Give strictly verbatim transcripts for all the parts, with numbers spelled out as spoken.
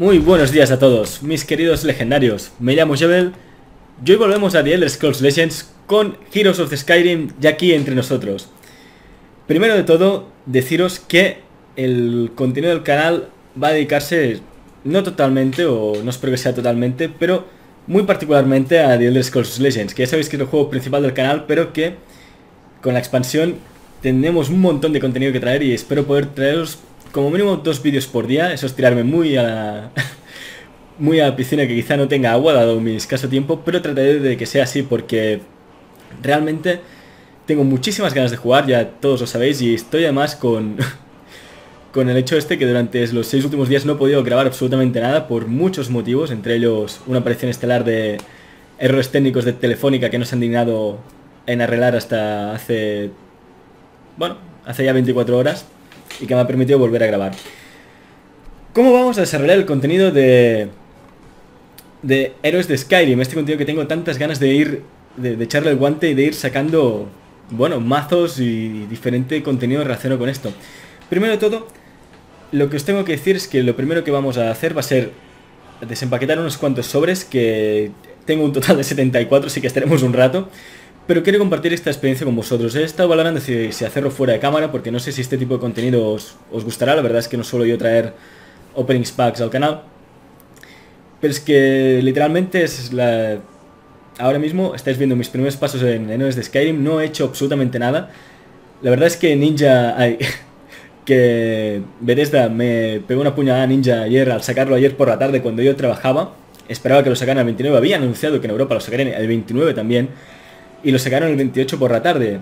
Muy buenos días a todos, mis queridos legendarios. Me llamo Djebel y hoy volvemos a The Elder Scrolls Legends con Heroes of the Skyrim ya aquí entre nosotros. Primero de todo, deciros que el contenido del canal va a dedicarse, no totalmente, o no espero que sea totalmente, pero muy particularmente a The Elder Scrolls Legends, que ya sabéis que es el juego principal del canal, pero que con la expansión tenemos un montón de contenido que traer y espero poder traeros como mínimo dos vídeos por día. Eso es tirarme muy a la, muy a la piscina, que quizá no tenga agua dado mi escaso tiempo, pero trataré de que sea así porque realmente tengo muchísimas ganas de jugar, ya todos lo sabéis, y estoy además con, con el hecho este que durante los seis últimos días no he podido grabar absolutamente nada por muchos motivos, entre ellos una aparición estelar de errores técnicos de Telefónica que no se han dignado en arreglar hasta hace, bueno, hace ya veinticuatro horas. Y que me ha permitido volver a grabar. ¿Cómo vamos a desarrollar el contenido de de Heroes de Skyrim? Este contenido que tengo tantas ganas de ir, de, de echarle el guante y de ir sacando, bueno, mazos y diferente contenido relacionado con esto. Primero de todo, lo que os tengo que decir es que lo primero que vamos a hacer va a ser desempaquetar unos cuantos sobres, que tengo un total de setenta y cuatro, así que estaremos un rato. Pero quiero compartir esta experiencia con vosotros. He estado valorando si, si hacerlo fuera de cámara, porque no sé si este tipo de contenido os, os gustará. La verdad es que no suelo yo traer openings packs al canal, pero es que literalmente es la... ahora mismo estáis viendo mis primeros pasos en Heroes de Skyrim. No he hecho absolutamente nada. La verdad es que Ninja... Ay, que Bethesda me pegó una puñalada a Ninja ayer al sacarlo ayer por la tarde cuando yo trabajaba. Esperaba que lo sacaran el veintinueve. Había anunciado que en Europa lo sacarían el veintinueve también. Y lo sacaron el veintiocho por la tarde.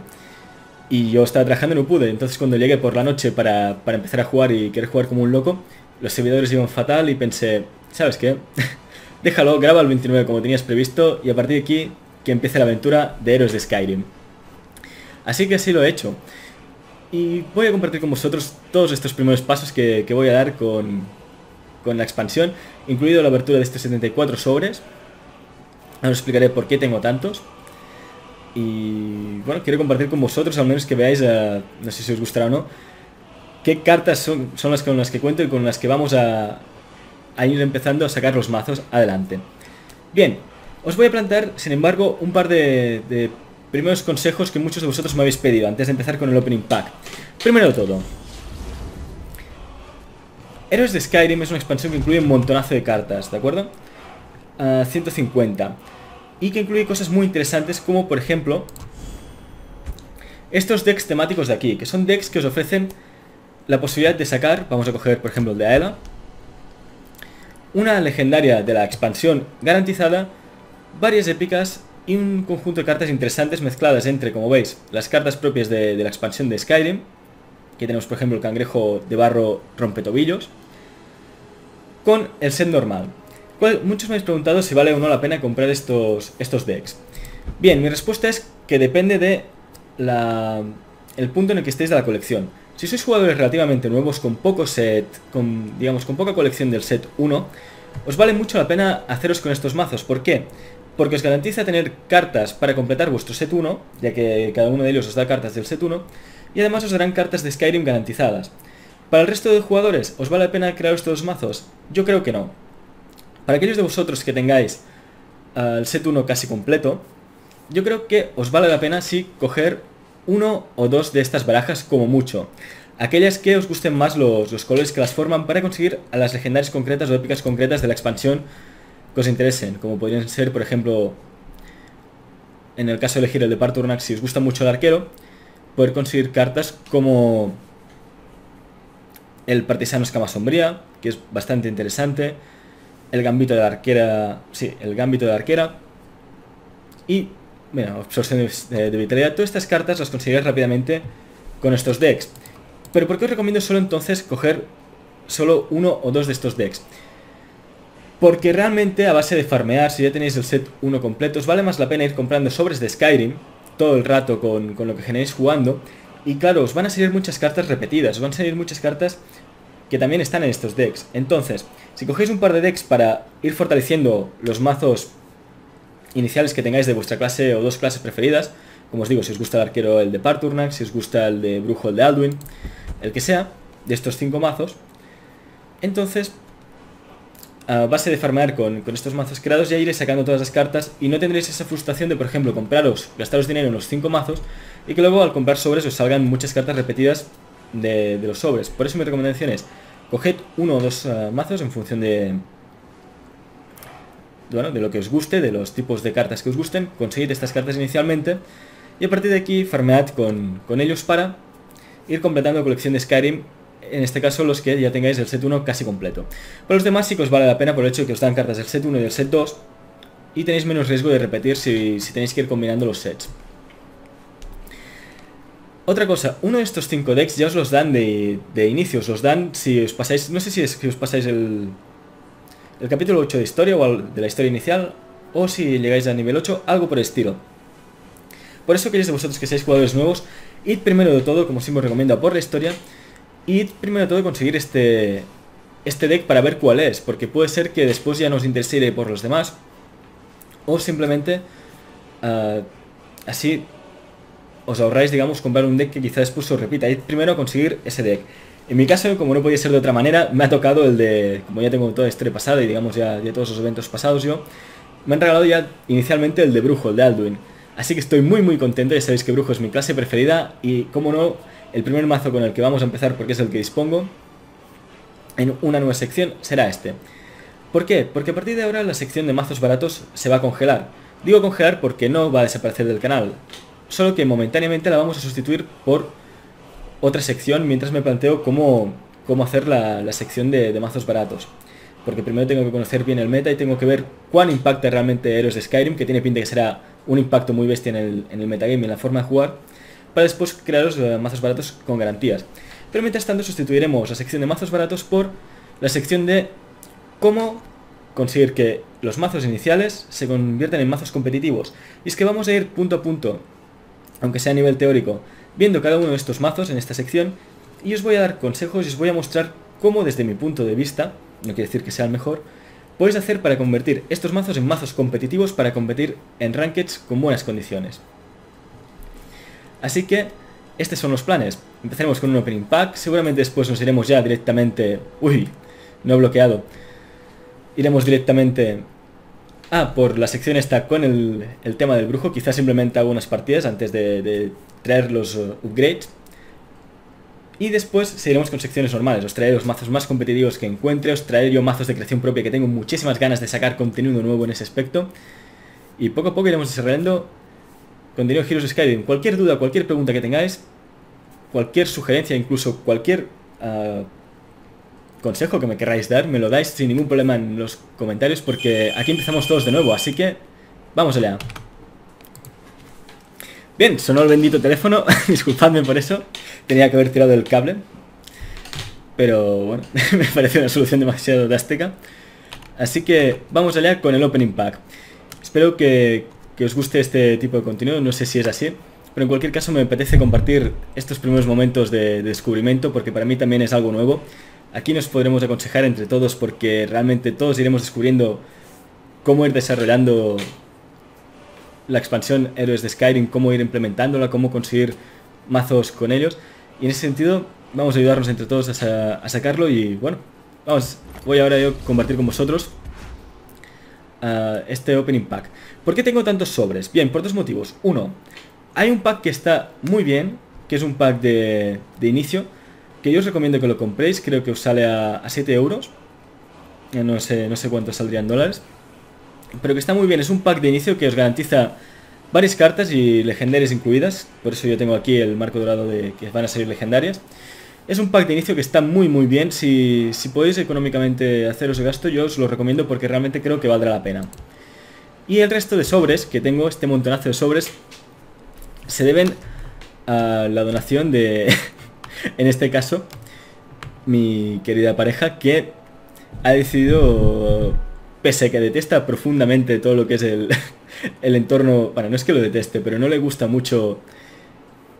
Y yo estaba trabajando y no pude. Entonces cuando llegué por la noche para, para empezar a jugar y querer jugar como un loco, los servidores iban fatal y pensé, ¿sabes qué? Déjalo, graba el veintinueve como tenías previsto y a partir de aquí que empiece la aventura de Heroes de Skyrim. Así que así lo he hecho. Y voy a compartir con vosotros todos estos primeros pasos que, que voy a dar con, con la expansión, incluido la abertura de estos setenta y cuatro sobres. Ahora os explicaré por qué tengo tantos. Y bueno, quiero compartir con vosotros, al menos que veáis, uh, no sé si os gustará o no, qué cartas son, son las con las que cuento y con las que vamos a, a ir empezando a sacar los mazos adelante. Bien, os voy a plantear, sin embargo, un par de, de primeros consejos que muchos de vosotros me habéis pedido antes de empezar con el opening pack. Primero de todo, Heroes de Skyrim es una expansión que incluye un montonazo de cartas, ¿de acuerdo? Uh, ciento cincuenta. Y que incluye cosas muy interesantes como, por ejemplo, estos decks temáticos de aquí, que son decks que os ofrecen la posibilidad de sacar, vamos a coger por ejemplo el de Aela, una legendaria de la expansión garantizada, varias épicas y un conjunto de cartas interesantes mezcladas entre, como veis, las cartas propias de, de la expansión de Skyrim, que tenemos por ejemplo el cangrejo de barro rompetobillos, con el set normal. Muchos me habéis preguntado si vale o no la pena comprar estos, estos decks. Bien, mi respuesta es que depende de la, el punto en el que estéis de la colección. Si sois jugadores relativamente nuevos, con poco set, con, digamos, con poca colección del set uno, os vale mucho la pena haceros con estos mazos. ¿Por qué? Porque os garantiza tener cartas para completar vuestro set uno, ya que cada uno de ellos os da cartas del set uno, y además os darán cartas de Skyrim garantizadas. ¿Para el resto de jugadores os vale la pena crear estos mazos? Yo creo que no. Para aquellos de vosotros que tengáis uh, el set uno casi completo, yo creo que os vale la pena sí coger uno o dos de estas barajas como mucho. Aquellas que os gusten más los, los colores que las forman para conseguir a las legendarias concretas o épicas concretas de la expansión que os interesen. Como podrían ser, por ejemplo, en el caso de elegir el de Paarthurnax, si os gusta mucho el arquero, poder conseguir cartas como el Partisano Escama Sombría, que es bastante interesante. El gambito de la arquera. Sí, el gambito de la arquera. Y, bueno, absorción de, de vitalidad. Todas estas cartas las conseguiréis rápidamente con estos decks. Pero ¿por qué os recomiendo solo entonces coger solo uno o dos de estos decks? Porque realmente a base de farmear, si ya tenéis el set uno completo, os vale más la pena ir comprando sobres de Skyrim todo el rato con, con lo que generéis jugando. Y claro, os van a salir muchas cartas repetidas, os van a salir muchas cartas que también están en estos decks. Entonces, si cogéis un par de decks para ir fortaleciendo los mazos iniciales que tengáis de vuestra clase o dos clases preferidas, como os digo, si os gusta el arquero el de Paarthurnax, si os gusta el de brujo el de Alduin, el que sea, de estos cinco mazos, entonces a base de farmear con, con estos mazos creados, ya iré sacando todas las cartas y no tendréis esa frustración de, por ejemplo, compraros, gastaros dinero en los cinco mazos y que luego al comprar sobres os salgan muchas cartas repetidas de, de los sobres. Por eso mi recomendación es, coged uno o dos uh, mazos en función de... Bueno, de lo que os guste, de los tipos de cartas que os gusten, conseguid estas cartas inicialmente y a partir de aquí farmead con, con ellos para ir completando la colección de Skyrim, en este caso los que ya tengáis el set uno casi completo. Para los demás sí que os vale la pena por el hecho de que os dan cartas del set uno y del set dos y tenéis menos riesgo de repetir si, si tenéis que ir combinando los sets. Otra cosa, uno de estos cinco decks ya os los dan de, de inicio, os los dan si os pasáis, no sé si es que os pasáis el... el capítulo ocho de historia o de la historia inicial, o si llegáis al nivel ocho, algo por el estilo. Por eso, aquellos de vosotros que seáis jugadores nuevos, id primero de todo, como siempre os recomiendo por la historia, id primero de todo conseguir este, este deck para ver cuál es, porque puede ser que después ya no os interese por los demás, o simplemente uh, así os ahorráis, digamos, comprar un deck que quizá después se os repita. Id primero a conseguir ese deck. En mi caso, como no podía ser de otra manera, me ha tocado el de... Como ya tengo toda la historia pasada y digamos ya, ya todos los eventos pasados yo, me han regalado ya inicialmente el de Brujo, el de Alduin. Así que estoy muy muy contento, ya sabéis que Brujo es mi clase preferida y, como no, el primer mazo con el que vamos a empezar, porque es el que dispongo en una nueva sección, será este. ¿Por qué? Porque a partir de ahora la sección de mazos baratos se va a congelar. Digo congelar porque no va a desaparecer del canal, solo que momentáneamente la vamos a sustituir por... otra sección, mientras me planteo cómo, cómo hacer la, la sección de, de mazos baratos. Porque primero tengo que conocer bien el meta y tengo que ver cuán impacta realmente Heroes de Skyrim, que tiene pinta que será un impacto muy bestia en el, en el metagame y en la forma de jugar, para después crear los eh, mazos baratos con garantías. Pero mientras tanto sustituiremos la sección de mazos baratos por la sección de cómo conseguir que los mazos iniciales se conviertan en mazos competitivos. Y es que vamos a ir punto a punto, aunque sea a nivel teórico, viendo cada uno de estos mazos en esta sección, y os voy a dar consejos y os voy a mostrar cómo, desde mi punto de vista, no quiere decir que sea el mejor, podéis hacer para convertir estos mazos en mazos competitivos para competir en rankeds con buenas condiciones. Así que, estos son los planes. Empezaremos con un opening pack, seguramente después nos iremos ya directamente... Uy, no he bloqueado. Iremos directamente... Ah, por la sección está con el, el tema del brujo, quizás simplemente hago unas partidas antes de, de traer los uh, upgrades. Y después seguiremos con secciones normales, os traeré los mazos más competitivos que encuentre, os traeré yo mazos de creación propia que tengo muchísimas ganas de sacar contenido nuevo en ese aspecto. Y poco a poco iremos desarrollando contenido de Heroes of Skyrim. Cualquier duda, cualquier pregunta que tengáis, cualquier sugerencia, incluso cualquier... Uh, consejo que me querráis dar, me lo dais sin ningún problema en los comentarios, porque aquí empezamos todos de nuevo, así que vamos allá. Bien, sonó el bendito teléfono, disculpadme por eso, tenía que haber tirado el cable, pero bueno, me parece una solución demasiado drástica, así que vamos allá con el opening pack. Espero que, que os guste este tipo de contenido, no sé si es así, pero en cualquier caso me apetece compartir estos primeros momentos de, de descubrimiento, porque para mí también es algo nuevo. Aquí nos podremos aconsejar entre todos, porque realmente todos iremos descubriendo cómo ir desarrollando la expansión Heroes de Skyrim, cómo ir implementándola, cómo conseguir mazos con ellos. Y en ese sentido vamos a ayudarnos entre todos a, sa a sacarlo y bueno, vamos, voy ahora yo a compartir con vosotros uh, este opening pack. ¿Por qué tengo tantos sobres? Bien, por dos motivos. Uno, hay un pack que está muy bien, que es un pack de, de inicio, que yo os recomiendo que lo compréis, creo que os sale a, a siete euros, no sé, no sé cuánto saldrían dólares, pero que está muy bien, es un pack de inicio que os garantiza varias cartas y legendarias incluidas, por eso yo tengo aquí el marco dorado de que van a salir legendarias. Es un pack de inicio que está muy muy bien, si, si podéis económicamente haceros el gasto yo os lo recomiendo porque realmente creo que valdrá la pena. Y el resto de sobres que tengo, este montonazo de sobres, se deben a la donación de... En este caso, mi querida pareja, que ha decidido, pese a que detesta profundamente todo lo que es el, el entorno... Bueno, no es que lo deteste, pero no le gusta mucho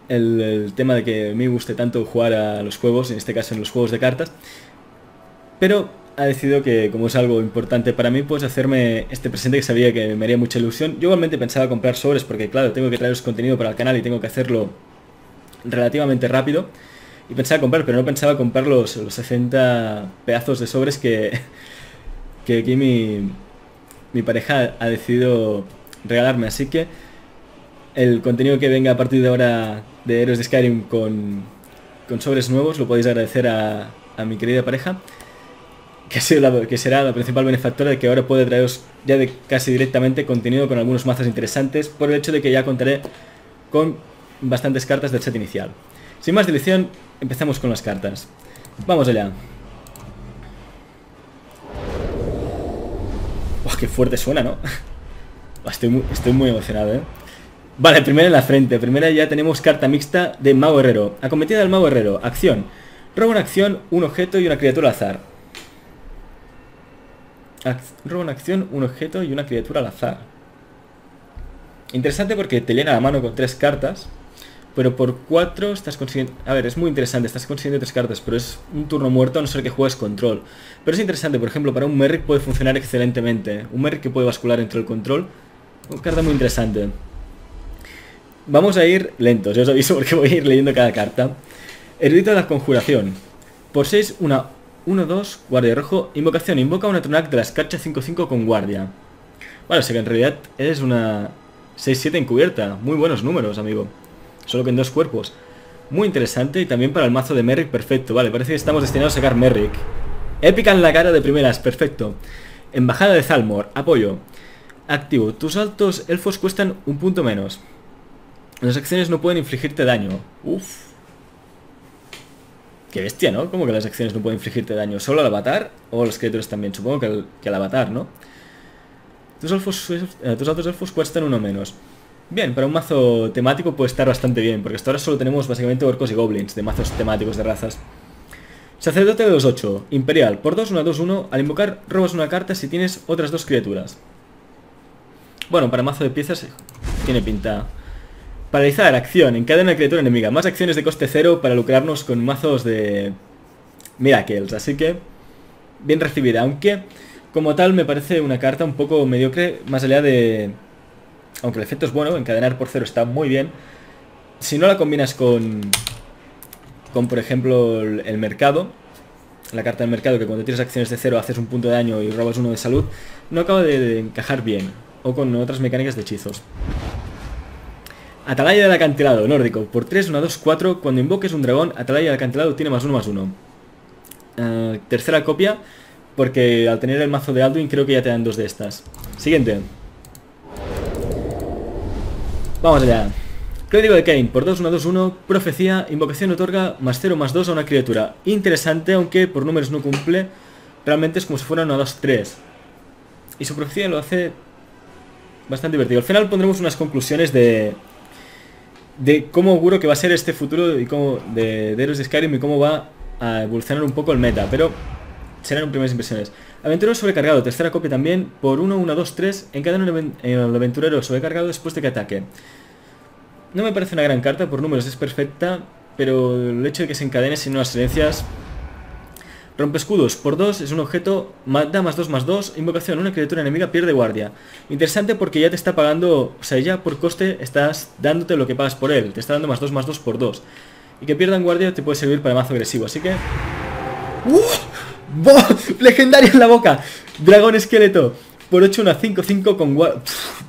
el, el tema de que me guste tanto jugar a los juegos, en este caso en los juegos de cartas. Pero ha decidido que, como es algo importante para mí, pues hacerme este presente que sabía que me haría mucha ilusión. Yo igualmente pensaba comprar sobres porque, claro, tengo que traeros contenido para el canal y tengo que hacerlo relativamente rápido. Y pensaba comprar, pero no pensaba comprar los, los sesenta pedazos de sobres que, que aquí mi, mi pareja ha decidido regalarme, así que el contenido que venga a partir de ahora de Heroes de Skyrim con, con sobres nuevos lo podéis agradecer a, a mi querida pareja, que, ha sido la, que será la principal benefactora de que ahora puede traeros ya de casi directamente contenido con algunos mazos interesantes, por el hecho de que ya contaré con bastantes cartas del set inicial. Sin más dilación, empezamos con las cartas. Vamos allá. ¡Wow! ¡Qué fuerte suena!, ¿no? Estoy muy, estoy muy emocionado, ¿eh? Vale, primera en la frente. Primera ya tenemos carta mixta de Mago Herrero. Acometida del Mago Herrero. Acción. Roba una acción, un objeto y una criatura al azar. Ac roba una acción, un objeto y una criatura al azar. Interesante porque te llena la mano con tres cartas. Pero por cuatro estás consiguiendo... A ver, es muy interesante, estás consiguiendo tres cartas, pero es un turno muerto a no ser que juegues control. Pero es interesante, por ejemplo, para un Merrick puede funcionar excelentemente. Un Merrick que puede bascular entre el control. Una carta muy interesante. Vamos a ir lentos, yo os aviso porque voy a ir leyendo cada carta. Erudito de la Conjuración. Por seis, una uno dos, guardia rojo. Invocación, invoca una Tronac de la escarcha cinco cinco con guardia. Bueno, o sea que en realidad eres una seis siete encubierta. Muy buenos números, amigo. Solo que en dos cuerpos. Muy interesante. Y también para el mazo de Merrick, perfecto. Vale, parece que estamos destinados a sacar Merrick. Épica en la cara de primeras, perfecto. Embajada de Thalmor, apoyo. Activo, tus altos elfos cuestan un punto menos. Las acciones no pueden infligirte daño. Uff. Qué bestia, ¿no? ¿Cómo que las acciones no pueden infligirte daño? ¿Solo al avatar? ¿O los criaturas también? Supongo que al, que al avatar, ¿no? Tus, elfos, eh, tus altos elfos cuestan uno menos. Bien, para un mazo temático puede estar bastante bien, porque hasta ahora solo tenemos básicamente orcos y goblins, de mazos temáticos de razas. Sacerdote de los ocho, imperial, por dos, uno, dos, uno, al invocar robas una carta si tienes otras dos criaturas. Bueno, para mazo de piezas tiene pinta. Paralizar, acción, encadena criatura enemiga, más acciones de coste cero para lucrarnos con mazos de miracles, así que bien recibida, aunque como tal me parece una carta un poco mediocre, más allá de... Aunque el efecto es bueno, encadenar por cero está muy bien. Si no la combinas con, con por ejemplo, el, el mercado, la carta del mercado, que cuando tienes acciones de cero haces un punto de daño y robas uno de salud, no acaba de, de encajar bien. O con otras mecánicas de hechizos. Atalaya del acantilado, nórdico. Por tres, uno, dos, cuatro, cuando invoques un dragón, Atalaya del acantilado tiene más uno, más uno. Uh, tercera copia, porque al tener el mazo de Alduin creo que ya te dan dos de estas. Siguiente. Vamos allá. Código de Cain, por dos, uno, dos, uno, profecía, invocación otorga más cero, más dos a una criatura. Interesante, aunque por números no cumple, realmente es como si fuera uno, dos, tres. Y su profecía lo hace bastante divertido. Al final pondremos unas conclusiones de de cómo auguro que va a ser este futuro y cómo, de, de Heroes de Skyrim y cómo va a evolucionar un poco el meta, pero serán primeras impresiones. Aventurero sobrecargado, tercera copia también, por uno, uno, dos, tres, encadena el aventurero sobrecargado después de que ataque. No me parece una gran carta, por números es perfecta, pero el hecho de que se encadene sin nuevas silencias. Rompe escudos, por dos, es un objeto, da más dos, más dos, invocación, una criatura enemiga pierde guardia. Interesante porque ya te está pagando, o sea, ya por coste estás dándote lo que pagas por él, te está dando más dos, más dos por dos. Y que pierdan guardia te puede servir para mazo agresivo, así que... ¡Uh! ¡Boh! ¡Legendario en la boca! Dragón esqueleto. Por ocho, una, cinco, cinco con guardia.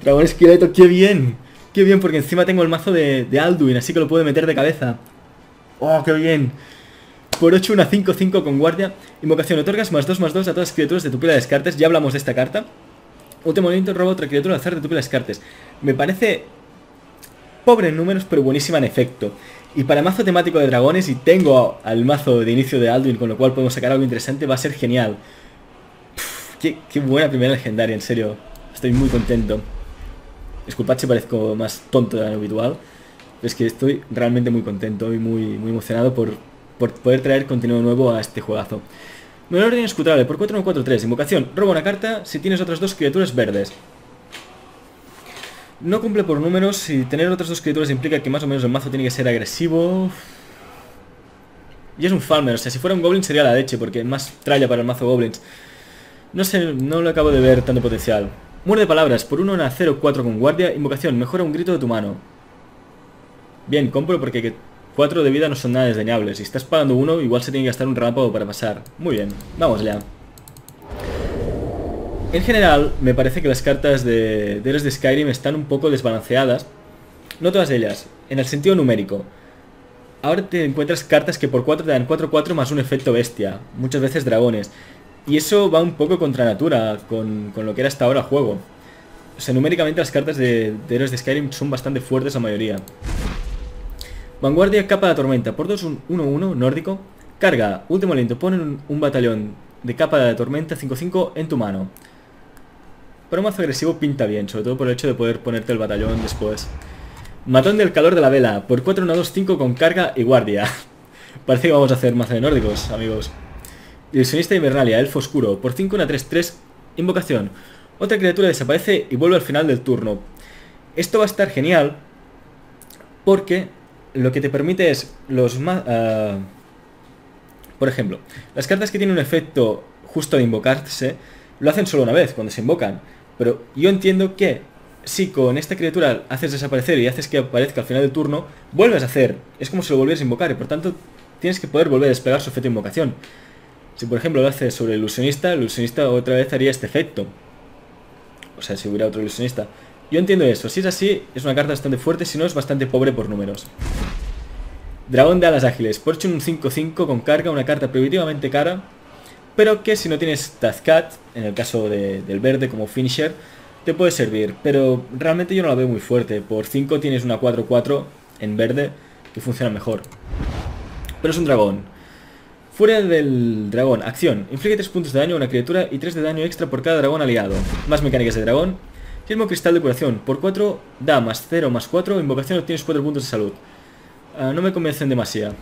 Dragón esqueleto, qué bien. Qué bien, porque encima tengo el mazo de, de Alduin, así que lo puedo meter de cabeza. Oh, qué bien. Por ocho, una, cinco, cinco con guardia. Invocación, otorgas más dos, más dos a todas las criaturas de tu pila de descartes. Ya hablamos de esta carta. Último aliento, roba otra criatura al azar de tu pila de descartes. Me parece pobre en números, pero buenísima en efecto. Y para mazo temático de dragones, y tengo al mazo de inicio de Alduin, con lo cual podemos sacar algo interesante, va a ser genial. Pff, qué, qué buena primera legendaria, en serio. Estoy muy contento. Disculpad si parezco más tonto de lo habitual, pero es que estoy realmente muy contento y muy, muy emocionado por, por poder traer contenido nuevo a este juegazo. Menor orden escutable, por cuatro, uno, cuatro, tres. Invocación, roba una carta si tienes otras dos criaturas verdes. No cumple por números y tener otras dos criaturas implica que más o menos el mazo tiene que ser agresivo. Y es un Falmer, o sea, si fuera un Goblin sería la leche, porque más tralla para el mazo Goblins. No sé, no lo acabo de ver tanto potencial. Muerde palabras, por uno, una, cero, cuatro con guardia. Invocación, mejora un grito de tu mano. Bien, compro porque cuatro de vida no son nada desdeñables. Si estás pagando uno, igual se tiene que gastar un relámpago para pasar. Muy bien, vamos allá. En general, me parece que las cartas de, de Heroes de Skyrim están un poco desbalanceadas. No todas ellas, en el sentido numérico. Ahora te encuentras cartas que por cuatro te dan cuatro cuatro más un efecto bestia, muchas veces dragones. Y eso va un poco contra natura, con, con lo que era hasta ahora el juego. O sea, numéricamente las cartas de, de Heroes de Skyrim son bastante fuertes la mayoría. Vanguardia capa de la tormenta, por dos uno uno nórdico. Carga, último aliento, ponen un, un batallón de capa de la tormenta cinco cinco en tu mano. Para un mazo agresivo pinta bien, sobre todo por el hecho de poder ponerte el batallón después. Matón del calor de la vela, por cuatro uno dos cinco con carga y guardia. Parece que vamos a hacer mazo de nórdicos, amigos. Ilusionista Invernalia, elfo oscuro, por cinco uno tres tres, invocación. Otra criatura desaparece y vuelve al final del turno. Esto va a estar genial porque lo que te permite es los más... Uh, por ejemplo, las cartas que tienen un efecto justo de invocarse lo hacen solo una vez, cuando se invocan. Pero yo entiendo que si con esta criatura haces desaparecer y haces que aparezca al final del turno, vuelves a hacer. Es como si lo volvieras a invocar y por tanto tienes que poder volver a desplegar su efecto de invocación. Si por ejemplo lo haces sobre el ilusionista, el ilusionista otra vez haría este efecto. O sea, si hubiera otro ilusionista. Yo entiendo eso. Si es así, es una carta bastante fuerte, si no es bastante pobre por números. Dragón de alas ágiles. Por un cinco cinco con carga, una carta prohibitivamente cara, pero que si no tienes Tazcat, en el caso de, del verde como finisher, te puede servir. Pero realmente yo no la veo muy fuerte. Por cinco tienes una cuatro cuatro en verde que funciona mejor. Pero es un dragón. Furia del dragón. Acción. Inflige tres puntos de daño a una criatura y tres de daño extra por cada dragón aliado. Más mecánicas de dragón. Mismo cristal de curación. Por cuatro da más cero más cuatro. Invocación obtienes cuatro puntos de salud. Uh, no me convencen demasiado.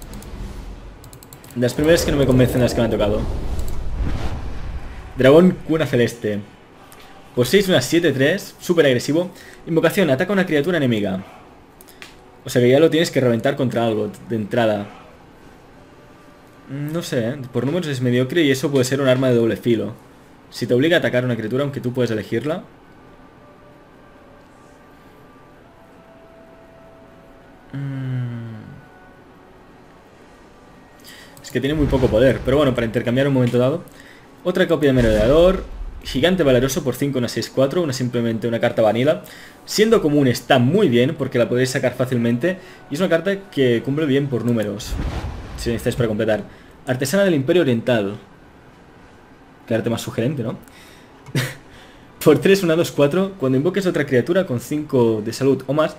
Las primeras que no me convencen las que me han tocado. Dragón cuna celeste. Por seis, una siete tres. Súper agresivo. Invocación. Ataca a una criatura enemiga. O sea que ya lo tienes que reventar contra algo de entrada. No sé, ¿eh? Por números es mediocre y eso puede ser un arma de doble filo. Si te obliga a atacar a una criatura, aunque tú puedes elegirla. Es que tiene muy poco poder, pero bueno, para intercambiar un momento dado. Otra copia de merodeador. Gigante valeroso por cinco, una seis cuatro, una simplemente una carta vanilla. Siendo común está muy bien porque la podéis sacar fácilmente y es una carta que cumple bien por números. Si necesitáis para completar. Artesana del Imperio Oriental. Qué arte más sugerente, ¿no? Por tres, una, dos, cuatro. Cuando invoques a otra criatura con cinco de salud o más,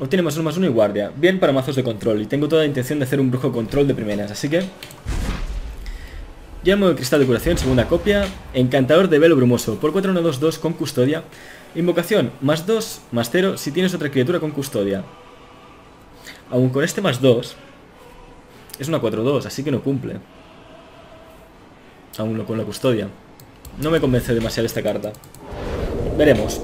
obtiene más uno, más uno y guardia. Bien para mazos de control. Y tengo toda la intención de hacer un brujo control de primeras, así que... Llamo de cristal de curación, segunda copia. Encantador de velo brumoso. Por cuatro, uno, dos, dos con custodia. Invocación, más dos, más cero si tienes otra criatura con custodia. Aún con este más dos... Es una cuatro dos, así que no cumple. Aún no con la custodia. No me convence demasiado esta carta. Veremos.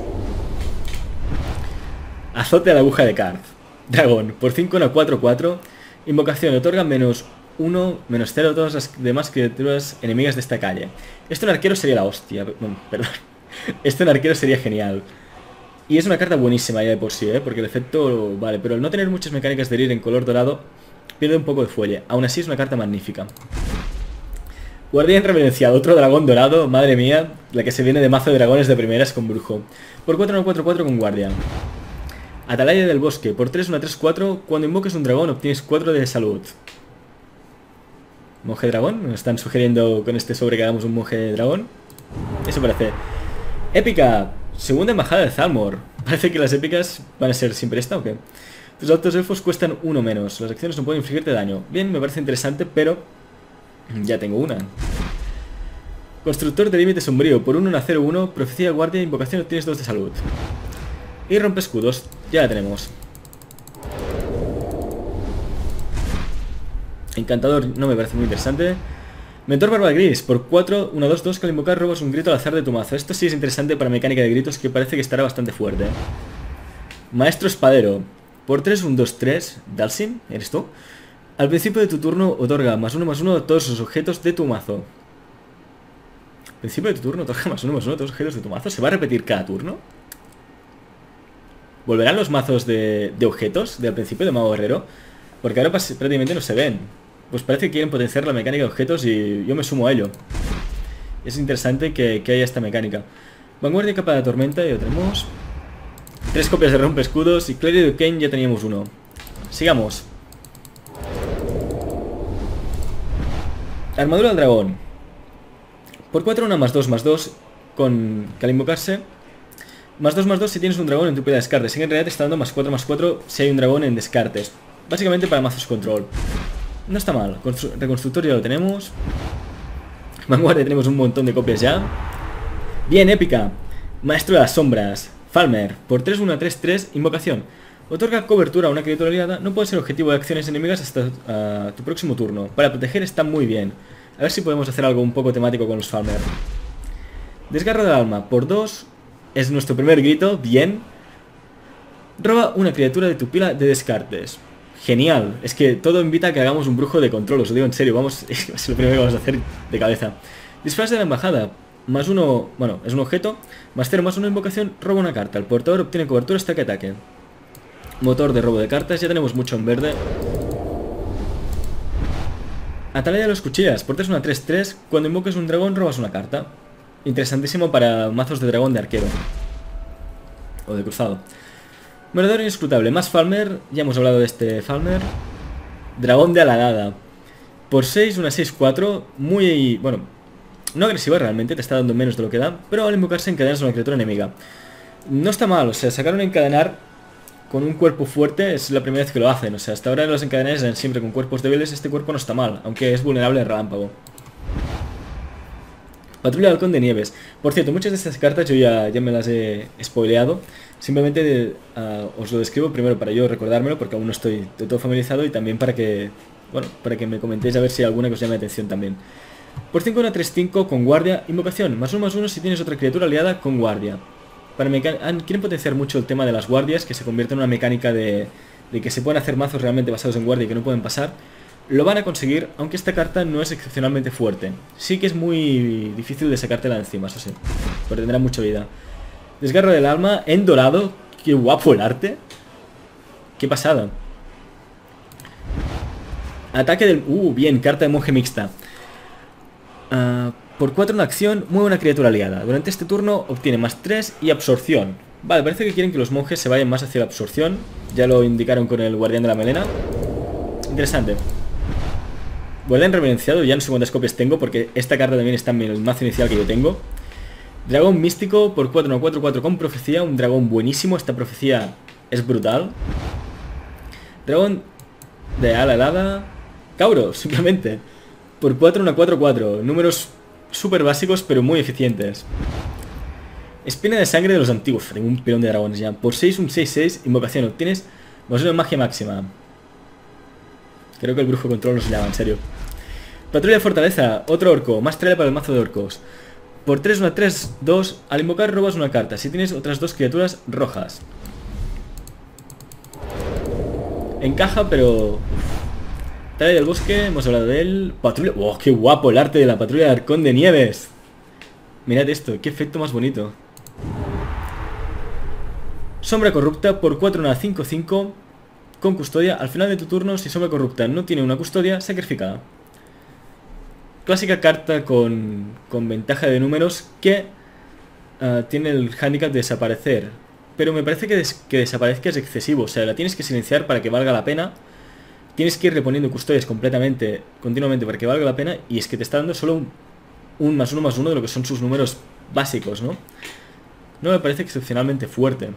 Azote a la aguja de Karth. Dragón, por cinco una cuatro cuatro. Invocación, otorga menos uno, menos cero a todas las demás criaturas enemigas de esta calle. Esto en arquero sería la hostia. Bueno, perdón. Esto en arquero sería genial. Y es una carta buenísima ya de por sí, ¿eh? Porque el efecto... Vale, pero al no tener muchas mecánicas de herir en color dorado... Pierde un poco de fuelle. Aún así es una carta magnífica. Guardián reverenciado. Otro dragón dorado. Madre mía. La que se viene de mazo de dragones de primeras con brujo. Por cuatro uno cuatro cuatro con guardia. Atalaya del bosque. Por tres uno tres cuatro. Cuando invoques un dragón obtienes cuatro de salud. Monje dragón. Nos están sugiriendo con este sobre que hagamos un monje dragón. Eso parece. Épica. Segunda embajada de Thalmor. Parece que las épicas van a ser siempre esta o qué. Tus altos elfos cuestan uno menos. Las acciones no pueden infligirte daño. Bien, me parece interesante, pero... Ya tengo una. Constructor de límite sombrío. Por uno uno cero uno. Profecía, guardia, invocación. Obtienes dos de salud. Y rompe escudos. Ya la tenemos. Encantador no me parece muy interesante. Mentor barba gris. Por cuatro uno dos dos. Que al invocar robas un grito al azar de tu mazo. Esto sí es interesante para mecánica de gritos que parece que estará bastante fuerte. Maestro Espadero. Por tres uno dos tres, Dalsin, ¿eres tú? Al principio de tu turno otorga más uno más uno a todos los objetos de tu mazo. Al principio de tu turno otorga más uno más uno a todos los objetos de tu mazo. ¿Se va a repetir cada turno? ¿Volverán los mazos de, de objetos del principio de Mago Guerrero? Porque ahora prácticamente no se ven. Pues parece que quieren potenciar la mecánica de objetos y yo me sumo a ello. Es interesante que, que haya esta mecánica. Vanguardia capa de la tormenta, ya tenemos. Tres copias de rompe escudos y Clary de Kane ya teníamos uno. Sigamos. Armadura del dragón. Por cuatro, una más dos, más dos. Con... que al invocarse... Más dos, más dos si tienes un dragón en tu pila de descartes. En realidad te está dando más cuatro, más cuatro si hay un dragón en descartes. Básicamente para mazos control. No está mal. Constru Reconstructor ya lo tenemos. Vanguardia tenemos un montón de copias ya. Bien, épica. Maestro de las sombras. Falmer. Por tres, uno, tres, tres. Invocación. Otorga cobertura a una criatura aliada. No puede ser objetivo de acciones enemigas hasta uh, tu próximo turno. Para proteger está muy bien. A ver si podemos hacer algo un poco temático con los Falmer. Desgarro del alma. Por dos... Es nuestro primer grito, bien. Roba una criatura de tu pila de descartes. Genial, es que todo invita a que hagamos un brujo de control, os lo digo en serio, vamos, es lo primero que vamos a hacer de cabeza. Disfraz de la embajada, más uno, bueno, es un objeto, más cero, más una invocación, roba una carta. El portador obtiene cobertura hasta que ataque. Motor de robo de cartas, ya tenemos mucho en verde. Atalaya de los cuchillas, por tres, uno, tres, tres, cuando invoques un dragón robas una carta. Interesantísimo para mazos de dragón de arquero o de cruzado. Merodeador inescrutable, más Falmer. Ya hemos hablado de este Falmer. Dragón de alagada. Por seis, una seis cuatro. Muy, bueno, no agresiva realmente. Te está dando menos de lo que da. Pero al invocarse encadenas a una criatura enemiga. No está mal, o sea, sacar un encadenar con un cuerpo fuerte es la primera vez que lo hacen. O sea, hasta ahora los encadenares eran siempre con cuerpos débiles. Este cuerpo no está mal, aunque es vulnerable al relámpago. Patrulla de halcón de nieves. Por cierto, muchas de estas cartas yo ya, ya me las he spoileado. Simplemente uh, os lo describo primero para yo recordármelo, porque aún no estoy de todo familiarizado, y también para que, bueno, para que me comentéis a ver si hay alguna que os llame la atención también. Por cinco, uno, tres, cinco, con guardia, invocación, más uno, más uno si tienes otra criatura aliada con guardia. Para Quieren potenciar mucho el tema de las guardias, que se convierte en una mecánica de, de que se pueden hacer mazos realmente basados en guardia y que no pueden pasar. Lo van a conseguir, aunque esta carta no es excepcionalmente fuerte. Sí que es muy difícil de sacártela encima, eso sí. Pero tendrá mucha vida. Desgarro del alma en dorado. Qué guapo el arte. Qué pasada. Ataque del... Uh, bien, carta de monje mixta. Uh, por cuatro en acción, mueve una criatura aliada. Durante este turno obtiene más tres y absorción. Vale, parece que quieren que los monjes se vayan más hacia la absorción. Ya lo indicaron con el guardián de la melena. Interesante. Guardián reverenciado, ya no sé cuántas copias tengo, porque esta carta también está en el mazo inicial que yo tengo. Dragón místico por cuatro, uno, cuatro, cuatro con profecía, un dragón buenísimo, esta profecía es brutal. Dragón de ala helada, Kauro, simplemente, por cuatro, uno, cuatro, cuatro, números súper básicos pero muy eficientes. Espina de sangre de los antiguos, tengo un pelón de dragones ya, por seis, un, seis, seis, invocación, obtienes más una magia máxima. Creo que el brujo control nos llama, en serio. Patrulla de fortaleza, otro orco, más trela para el mazo de orcos. Por tres, uno, tres, dos, al invocar robas una carta, si tienes otras dos criaturas rojas. Encaja, pero... Tarea del bosque, hemos hablado de él. Patrulla... ¡Wow! ¡Qué guapo el arte de la patrulla de halcón de nieves! Mirad esto, qué efecto más bonito. Sombra corrupta, por cuatro, uno, cinco, cinco... Con custodia, al final de tu turno, si sombra corrupta no tiene una custodia, sacrificada. Clásica carta con, con ventaja de números que uh, tiene el handicap de desaparecer. Pero me parece que, des que desaparezca es excesivo, o sea, la tienes que silenciar para que valga la pena. Tienes que ir reponiendo custodias completamente, continuamente para que valga la pena. Y es que te está dando solo un, un más uno más uno de lo que son sus números básicos, ¿no? No me parece excepcionalmente fuerte.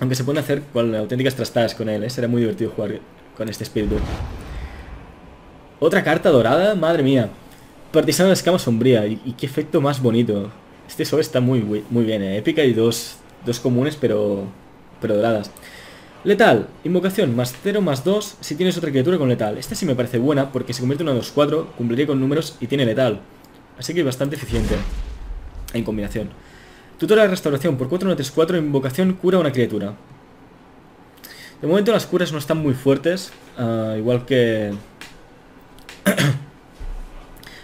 Aunque se pueden hacer con auténticas trastadas con él, ¿eh? Será muy divertido jugar con este espíritu. Otra carta dorada, madre mía. Partisano de escama sombría. Y, y qué efecto más bonito. Este sobre está muy, muy bien, ¿eh? Épica y dos, dos comunes, pero, pero doradas. Letal, invocación, más cero, más dos, si tienes otra criatura con letal. Esta sí me parece buena porque se convierte en una dos cuatro, cumpliría con números y tiene letal. Así que es bastante eficiente en combinación. Tutor de restauración, por cuatro, uno, tres, cuatro, invocación, cura una criatura. De momento las curas no están muy fuertes, uh, igual que...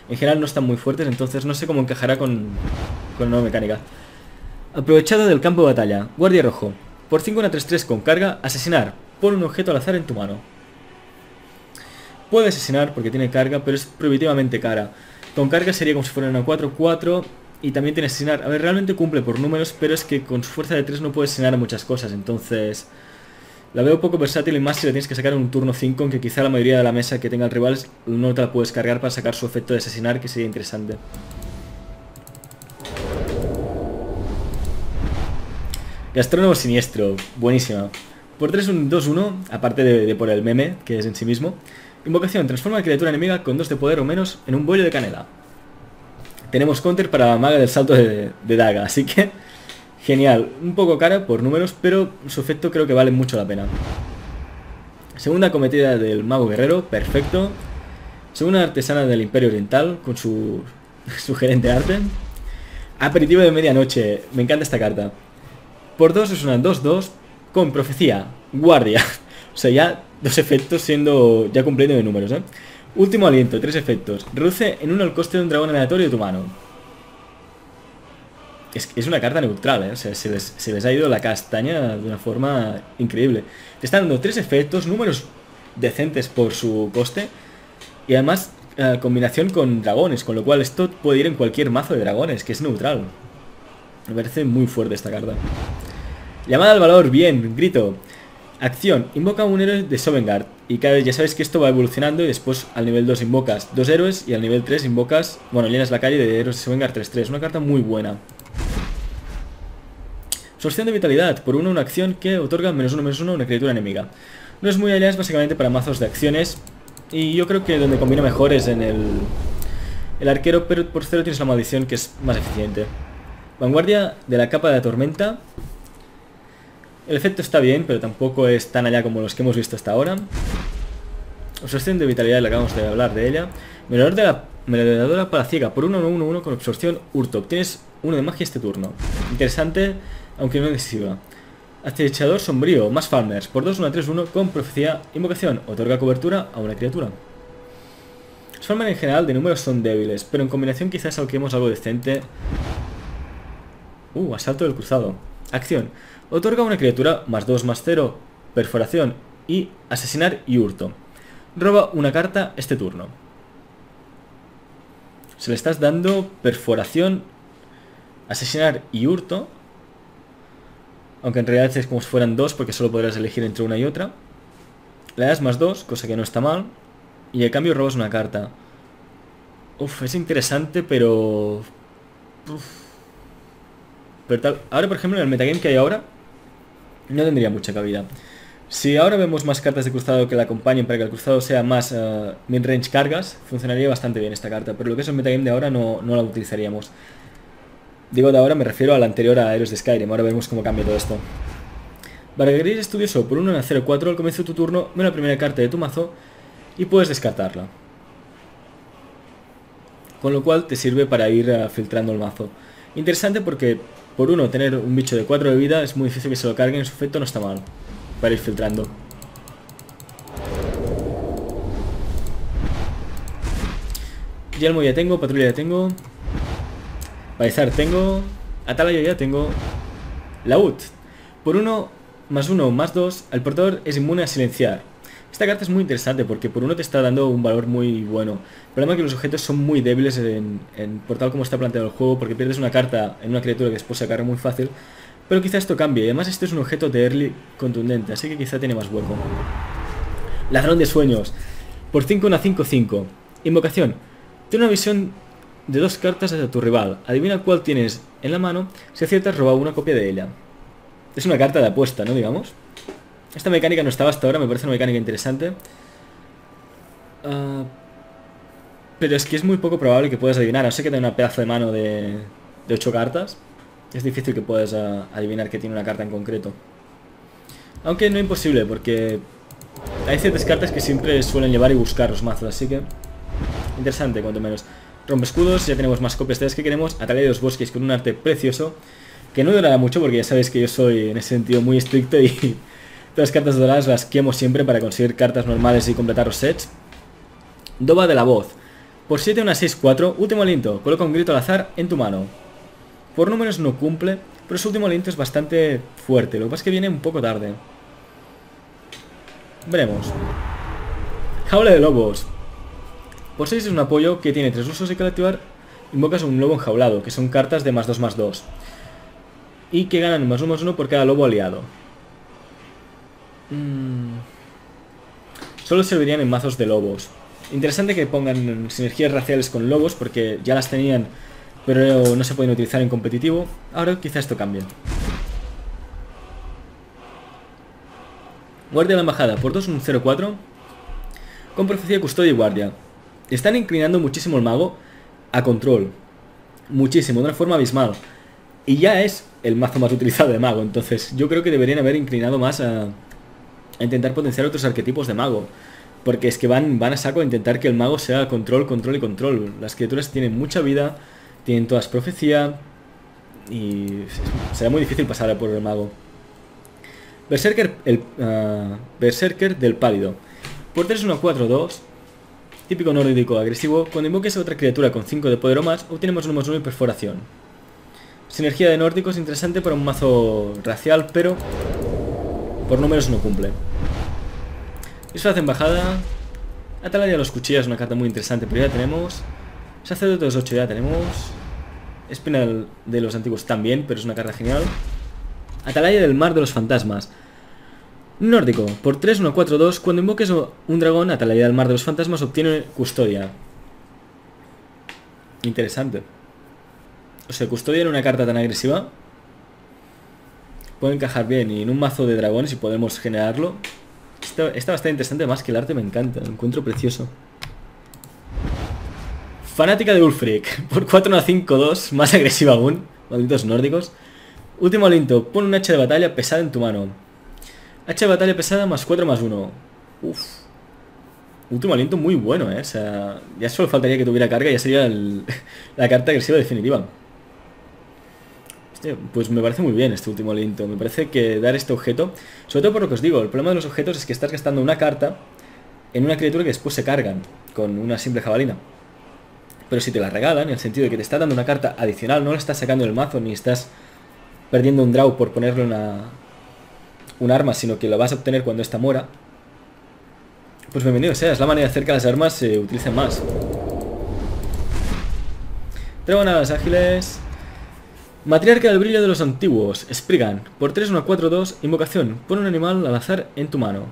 en general no están muy fuertes, entonces no sé cómo encajará con, con la nueva mecánica. Aprovechado del campo de batalla, guardia rojo. Por cinco, uno, tres, tres, con carga, asesinar. Pon un objeto al azar en tu mano. Puede asesinar porque tiene carga, pero es prohibitivamente cara. Con carga sería como si fuera una cuatro cuatro... y también tiene asesinar. A ver, realmente cumple por números, pero es que con su fuerza de tres no puede asesinar muchas cosas, entonces la veo poco versátil, y más si la tienes que sacar en un turno cinco, aunque quizá la mayoría de la mesa que tenga el rival no te la puedes cargar para sacar su efecto de asesinar, que sería interesante. Gastrónomo Siniestro, buenísima. Por tres, un, dos, uno, aparte de, de por el meme, que es en sí mismo. Invocación, transforma a criatura enemiga con dos de poder o menos en un bollo de canela. Tenemos counter para la maga del salto de, de daga, así que genial. Un poco cara por números, pero su efecto creo que vale mucho la pena. Segunda acometida del mago guerrero, perfecto. Segunda artesana del Imperio Oriental, con su sugerente arte. Aperitivo de medianoche, me encanta esta carta. Por dos es una dos dos, con profecía, guardia. O sea, ya dos efectos siendo ya cumpliendo de números, ¿eh? Último aliento, tres efectos. Reduce en uno el coste de un dragón aleatorio de tu mano. Es, es una carta neutral, ¿eh? O sea, se les, se les ha ido la castaña de una forma increíble. Te están dando tres efectos, números decentes por su coste. Y además, eh, combinación con dragones, con lo cual esto puede ir en cualquier mazo de dragones, que es neutral. Me parece muy fuerte esta carta. Llamada al valor, bien, grito. Acción, invoca a un héroe de Sovngarde. Y cada vez ya sabes que esto va evolucionando. Y después al nivel dos invocas dos héroes. Y al nivel tres invocas, bueno, llenas la calle de héroes de Sovngarde tres tres, una carta muy buena. Absorción de vitalidad, por uno una acción que otorga menos uno menos uno a una criatura enemiga. No es muy allá, es básicamente para mazos de acciones. Y yo creo que donde combina mejor es en el, el arquero. Pero por cero tienes la maldición, que es más eficiente. Vanguardia de la capa de la tormenta. El efecto está bien, pero tampoco es tan allá como los que hemos visto hasta ahora. Absorción de vitalidad, le acabamos de hablar de ella. Merodeadora palaciega, por uno uno uno uno con absorción hurto. Obtienes uno de magia este turno. Interesante, aunque no decisiva. Acechador sombrío, más Falmers, por dos uno tres uno con profecía, invocación. Otorga cobertura a una criatura. Los Falmer en general de números son débiles, pero en combinación quizás alquemos algo decente. Uh, asalto del cruzado. Acción. Otorga a una criatura más dos más cero, perforación y asesinar y hurto. Roba una carta este turno. Se le estás dando perforación, asesinar y hurto. Aunque en realidad es como si fueran dos, porque solo podrás elegir entre una y otra. Le das más dos, cosa que no está mal. Y a cambio robas una carta. Uf, es interesante, pero... Uf. Pero tal, ahora por ejemplo en el metagame que hay ahora no tendría mucha cabida. Si ahora vemos más cartas de cruzado que la acompañen para que el cruzado sea más uh, midrange cargas, funcionaría bastante bien esta carta. Pero lo que es el metagame de ahora no, no la utilizaríamos. Digo de ahora, me refiero a la anterior a Heroes de Skyrim. Ahora veremos cómo cambia todo esto. Para que eres estudioso por uno a cero cuatro al comienzo de tu turno, ve la primera carta de tu mazo y puedes descartarla. Con lo cual te sirve para ir uh, filtrando el mazo. Interesante porque... Por uno, tener un bicho de cuatro de vida es muy difícil que se lo carguen, su efecto no está mal para ir filtrando. Yelmo ya tengo, patrulla ya tengo, Paizar tengo, Atalaya ya tengo, Laúd. Por uno, más uno, más dos, el portador es inmune a silenciar. Esta carta es muy interesante porque por uno te está dando un valor muy bueno. El problema es que los objetos son muy débiles en, en por tal como está planteado el juego, porque pierdes una carta en una criatura que después se agarra muy fácil. Pero quizá esto cambie. Además este es un objeto de early contundente, así que quizá tiene más hueco. Ladrón de sueños. Por cinco una cinco cinco. Invocación. Tiene una visión de dos cartas hacia tu rival. Adivina cuál tienes en la mano. Si aciertas, roba una copia de ella. Es una carta de apuesta, ¿no? Digamos. Esta mecánica no estaba hasta ahora, me parece una mecánica interesante. Uh, pero es que es muy poco probable que puedas adivinar. No sé que tenga una pedazo de mano de, de ocho cartas. Es difícil que puedas uh, adivinar que tiene una carta en concreto. Aunque no imposible, porque hay ciertas cartas que siempre suelen llevar y buscar los mazos, así que... Interesante, cuanto menos. Rompe escudos, ya tenemos más copias de las que queremos. Atalaya de los bosques con un arte precioso, que no durará mucho porque ya sabéis que yo soy en ese sentido muy estricto y... Las cartas doradas las quemo siempre para conseguir cartas normales y completar los sets. Doba de la voz. Por siete, una seis cuatro. Último aliento. Coloca un grito al azar en tu mano. Por números no cumple, pero su último aliento es bastante fuerte. Lo que pasa es que viene un poco tarde. Veremos. Jaula de lobos. Por seis es un apoyo que tiene tres usos y que al activar invocas un lobo enjaulado, que son cartas de más dos más dos. Y que ganan un más uno más uno por cada lobo aliado. Mm. Solo servirían en mazos de lobos. Interesante que pongan sinergias raciales con lobos, porque ya las tenían, pero no se pueden utilizar en competitivo. Ahora quizá esto cambie. Guardia de la embajada, por dos, un cero cuatro. Con profecía, custodia y guardia. Están inclinando muchísimo el mago a control. Muchísimo, de una forma abismal. Y ya es el mazo más utilizado de mago. Entonces yo creo que deberían haber inclinado más a, a intentar potenciar otros arquetipos de mago. Porque es que van, van a saco a intentar que el mago sea control, control y control. Las criaturas tienen mucha vida, tienen todas profecía, y será muy difícil pasar a por el mago. Berserker, el, uh, Berserker del pálido. Por tres, uno, cuatro, dos. Típico nórdico agresivo. Cuando invoques a otra criatura con cinco de poder o más, obtenemos uno más uno y perforación. Sinergia de nórdicos, interesante para un mazo racial, pero por números no cumple. Disfraz de embajada. Atalaya de los cuchillas, una carta muy interesante, pero ya tenemos. Sacerdote de los ocho ya tenemos. Espina de los antiguos también, pero es una carta genial. Atalaya del mar de los fantasmas. Nórdico. Por tres, uno, cuatro, dos. Cuando invoques un dragón, Atalaya del mar de los fantasmas obtiene custodia. Interesante. O sea, custodia en una carta tan agresiva puede encajar bien. Y en un mazo de dragones, si podemos generarlo. Esta, esta bastante interesante, más que el arte me encanta. Lo encuentro precioso. Fanática de Ulfric. Por cuatro, uno, cinco, dos. Más agresiva aún. Malditos nórdicos. Último aliento. Pon un hacha de batalla pesada en tu mano. Hacha de batalla pesada más cuatro más uno. Uff. Último aliento muy bueno, eh. O sea, ya solo faltaría que tuviera carga y ya sería el, la carta agresiva definitiva. Pues me parece muy bien este último aliento. Me parece que dar este objeto, sobre todo por lo que os digo, el problema de los objetos es que estás gastando una carta en una criatura que después se cargan con una simple jabalina. Pero si te la regalan, en el sentido de que te está dando una carta adicional, no la estás sacando del mazo ni estás perdiendo un draw por ponerle una un arma, sino que la vas a obtener cuando esta muera, pues bienvenido sea. Es la manera de hacer que las armas se utilicen más. Dragonadas ágiles. Matriarca del brillo de los antiguos, Spriggan. Por tres, uno, cuatro, dos, invocación. Pon un animal al azar en tu mano.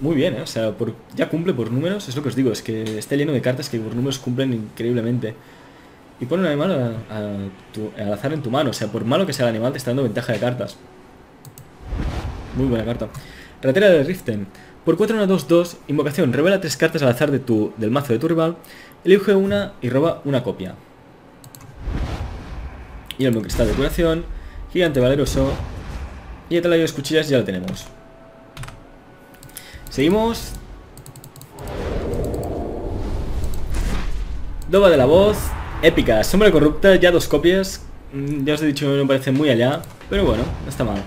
Muy bien, ¿eh? O sea, por, ya cumple por números. Es lo que os digo, es que está lleno de cartas que por números cumplen increíblemente. Y pon un animal a, a tu, al azar en tu mano. O sea, por malo que sea el animal, te está dando ventaja de cartas. Muy buena carta. Ratera de Riften. Por cuatro, uno, dos, dos, invocación. Revela tres cartas al azar de tu, del mazo de tu rival. Elige una y roba una copia. Y el Cristal de curación, Gigante valeroso y Atalaya de los cuchillas ya lo tenemos. Seguimos. Doba de la voz, épica, sombra corrupta, ya dos copias. Ya os he dicho, no parece muy allá, pero bueno, no está mal.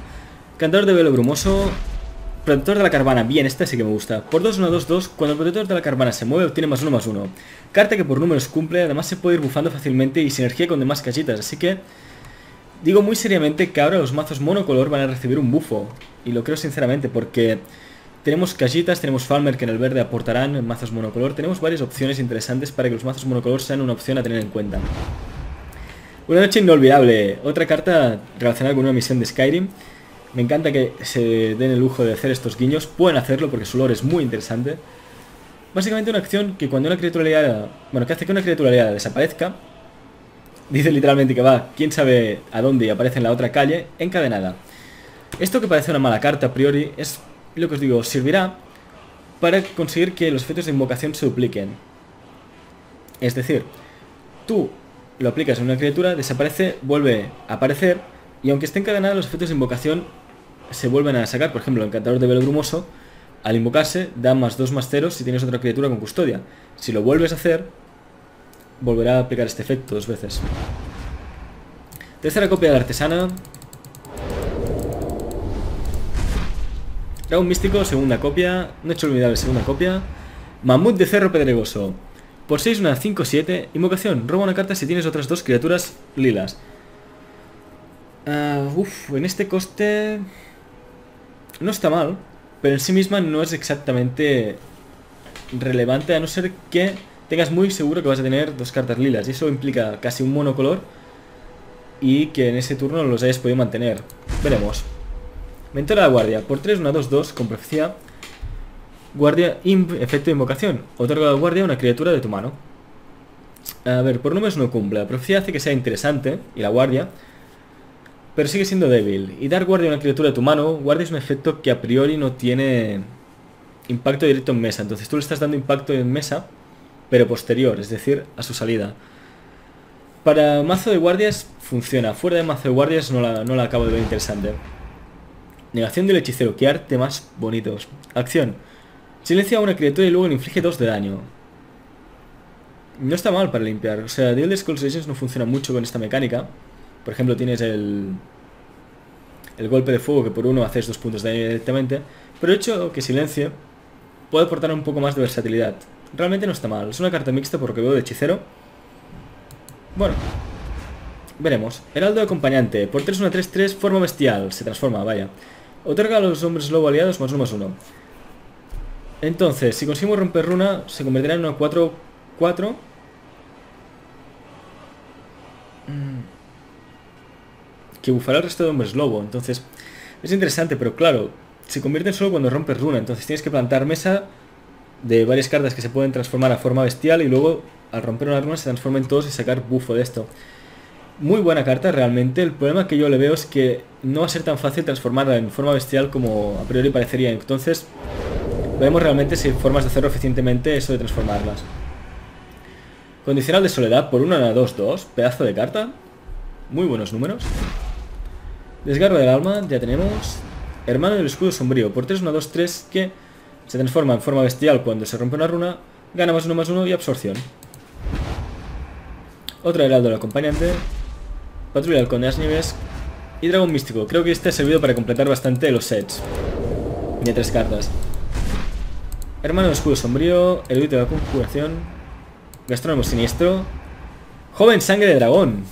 Cantador de velo brumoso, protector de la caravana, bien, esta sí que me gusta. Por dos, uno, dos, dos, cuando el protector de la caravana se mueve obtiene más uno más uno. Carta que por números cumple, además se puede ir bufando fácilmente y sinergia con demás cachitas, así que digo muy seriamente que ahora los mazos monocolor van a recibir un bufo. Y lo creo sinceramente porque tenemos cachitas, tenemos Falmer que en el verde aportarán en mazos monocolor. Tenemos varias opciones interesantes para que los mazos monocolor sean una opción a tener en cuenta. Una noche inolvidable, otra carta relacionada con una misión de Skyrim. Me encanta que se den el lujo de hacer estos guiños. Pueden hacerlo porque su lore es muy interesante. Básicamente una acción que cuando una criatura aliada... Bueno, que hace que una criatura aliada desaparezca. Dice literalmente que va, quién sabe a dónde, y aparece en la otra calle, encadenada. Esto que parece una mala carta a priori, es lo que os digo, servirá para conseguir que los efectos de invocación se dupliquen. Es decir, tú lo aplicas a una criatura, desaparece, vuelve a aparecer, y aunque esté encadenada, los efectos de invocación se vuelven a sacar. Por ejemplo, el encantador de velo brumoso, al invocarse da más dos más cero si tienes otra criatura con custodia. Si lo vuelves a hacer, volverá a aplicar este efecto dos veces. Tercera copia de la artesana. Dragón místico, segunda copia. Noche olvidable, segunda copia. Mamut de cerro pedregoso. Por seis, una, cinco, siete, invocación. Roba una carta si tienes otras dos criaturas lilas. Uh, uf, en este coste... No está mal, pero en sí misma no es exactamente relevante, a no ser que tengas muy seguro que vas a tener dos cartas lilas. Y eso implica casi un monocolor y que en ese turno los hayas podido mantener. Veremos. Mentor a la guardia. Por tres, una, dos, dos, con profecía. Guardia, efecto de invocación. Otorga a la guardia una criatura de tu mano. A ver, por números no cumple. La profecía hace que sea interesante, y la guardia, pero sigue siendo débil. Y dar guardia a una criatura de tu mano, guardia es un efecto que a priori no tiene impacto directo en mesa. Entonces tú le estás dando impacto en mesa, pero posterior, es decir, a su salida. Para mazo de guardias funciona. Fuera de mazo de guardias no la, no la acabo de ver interesante. Negación del hechicero. Qué arte más bonitos. Acción. Silencia a una criatura y luego le inflige dos de daño. No está mal para limpiar. O sea, The Elder Scrolls Legends no funciona mucho con esta mecánica. Por ejemplo, tienes el el golpe de fuego, que por uno haces dos puntos de daño directamente. Pero el hecho que silencie puede aportar un poco más de versatilidad. Realmente no está mal. Es una carta mixta por lo que veo de hechicero. Bueno, veremos. Heraldo de acompañante. Por tres, uno, tres, tres, forma bestial. Se transforma, vaya. Otorga a los hombres lobo aliados más uno, más uno. Entonces, si conseguimos romper runa, se convertirá en una cuatro cuatro. Que bufará el resto de hombres lobo. Entonces, es interesante, pero claro, se convierte solo cuando rompes runa. Entonces tienes que plantar mesa de varias cartas que se pueden transformar a forma bestial, y luego al romper una runa se transformen todos y sacar bufo de esto. Muy buena carta realmente. El problema que yo le veo es que no va a ser tan fácil transformarla en forma bestial como a priori parecería. Entonces veremos realmente si hay formas de hacerlo eficientemente, eso de transformarlas. Condicional de soledad, por uno a dos, dos. Pedazo de carta. Muy buenos números. Desgarro del alma, ya tenemos. Hermano del escudo sombrío, por tres, uno, dos, tres, que se transforma en forma bestial cuando se rompe una runa. Gana más uno, más uno y absorción. Otro heraldo del acompañante. Patrulla del Conde de las Nieves. Y dragón místico. Creo que este ha servido para completar bastante los sets de tres cartas. Hermano del escudo sombrío. Erudito de la conjuración. Gastrónomo siniestro. Joven sangre de dragón.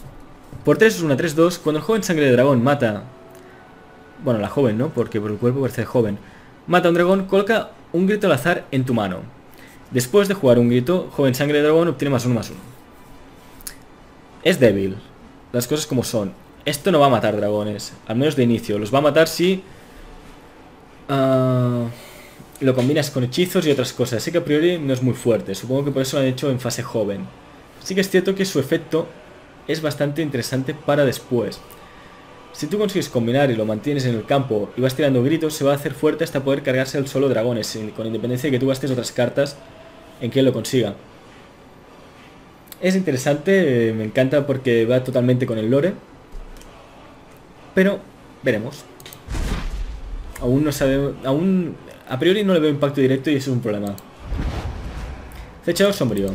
Por tres, uno, tres, dos. Cuando el joven sangre de dragón mata... Bueno, la joven, ¿no? Porque por el cuerpo parece joven. Mata a un dragón, coloca un grito al azar en tu mano. Después de jugar un grito, joven sangre de dragón obtiene más uno, más uno. Es débil. Las cosas como son. Esto no va a matar dragones. Al menos de inicio. Los va a matar si... Uh... lo combinas con hechizos y otras cosas. Así que a priori no es muy fuerte. Supongo que por eso lo han hecho en fase joven. Sí que es cierto que su efecto es bastante interesante para después. Si tú consigues combinar y lo mantienes en el campo y vas tirando gritos, se va a hacer fuerte hasta poder cargarse el solo dragones, con independencia de que tú gastes otras cartas en que él lo consiga. Es interesante, me encanta porque va totalmente con el lore, pero veremos. Aún no sabemos, aún a priori no le veo impacto directo y eso es un problema. Acechador sombrío.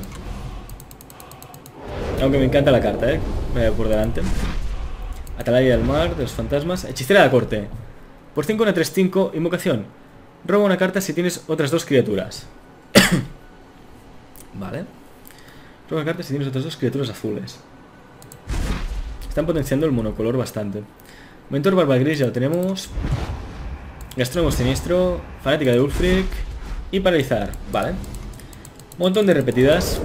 Aunque me encanta la carta, eh, eh por delante. Atalaya del mar, de los fantasmas. Hechicera de la corte. Por cinco, una, tres, cinco, invocación. Roba una carta si tienes otras dos criaturas. Vale. Roba una carta si tienes otras dos criaturas azules. Están potenciando el monocolor bastante. Mentor barba gris ya lo tenemos. Gastrónomo siniestro. Fanática de Ulfric. Y paralizar, vale. Montón de repetidas.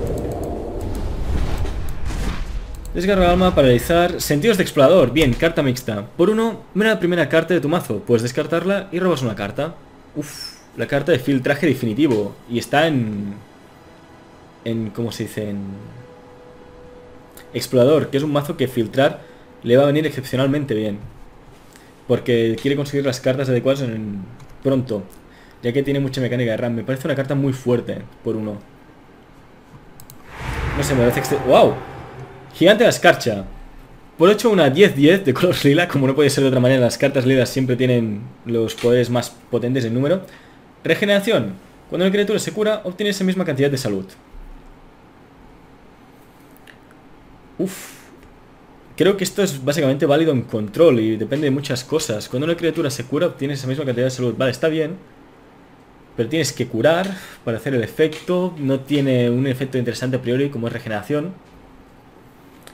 Desgarro el alma, paralizar, sentidos de explorador, bien, carta mixta. Por uno, mira la primera carta de tu mazo, puedes descartarla y robas una carta. Uff, la carta de filtraje definitivo. Y está en... en... ¿cómo se dice? En... explorador, que es un mazo que filtrar le va a venir excepcionalmente bien. Porque quiere conseguir las cartas adecuadas en... pronto. Ya que tiene mucha mecánica de RAM, me parece una carta muy fuerte, por uno. No sé, me parece exce... ¡Wow! Gigante de la escarcha. Por ocho, una, diez, diez de color lila. Como no puede ser de otra manera, las cartas lilas siempre tienen los poderes más potentes en número. Regeneración. Cuando una criatura se cura, obtiene esa misma cantidad de salud. Uff. Creo que esto es básicamente válido en control y depende de muchas cosas. Cuando una criatura se cura, obtiene esa misma cantidad de salud. Vale, está bien. Pero tienes que curar para hacer el efecto. No tiene un efecto interesante a priori como es regeneración.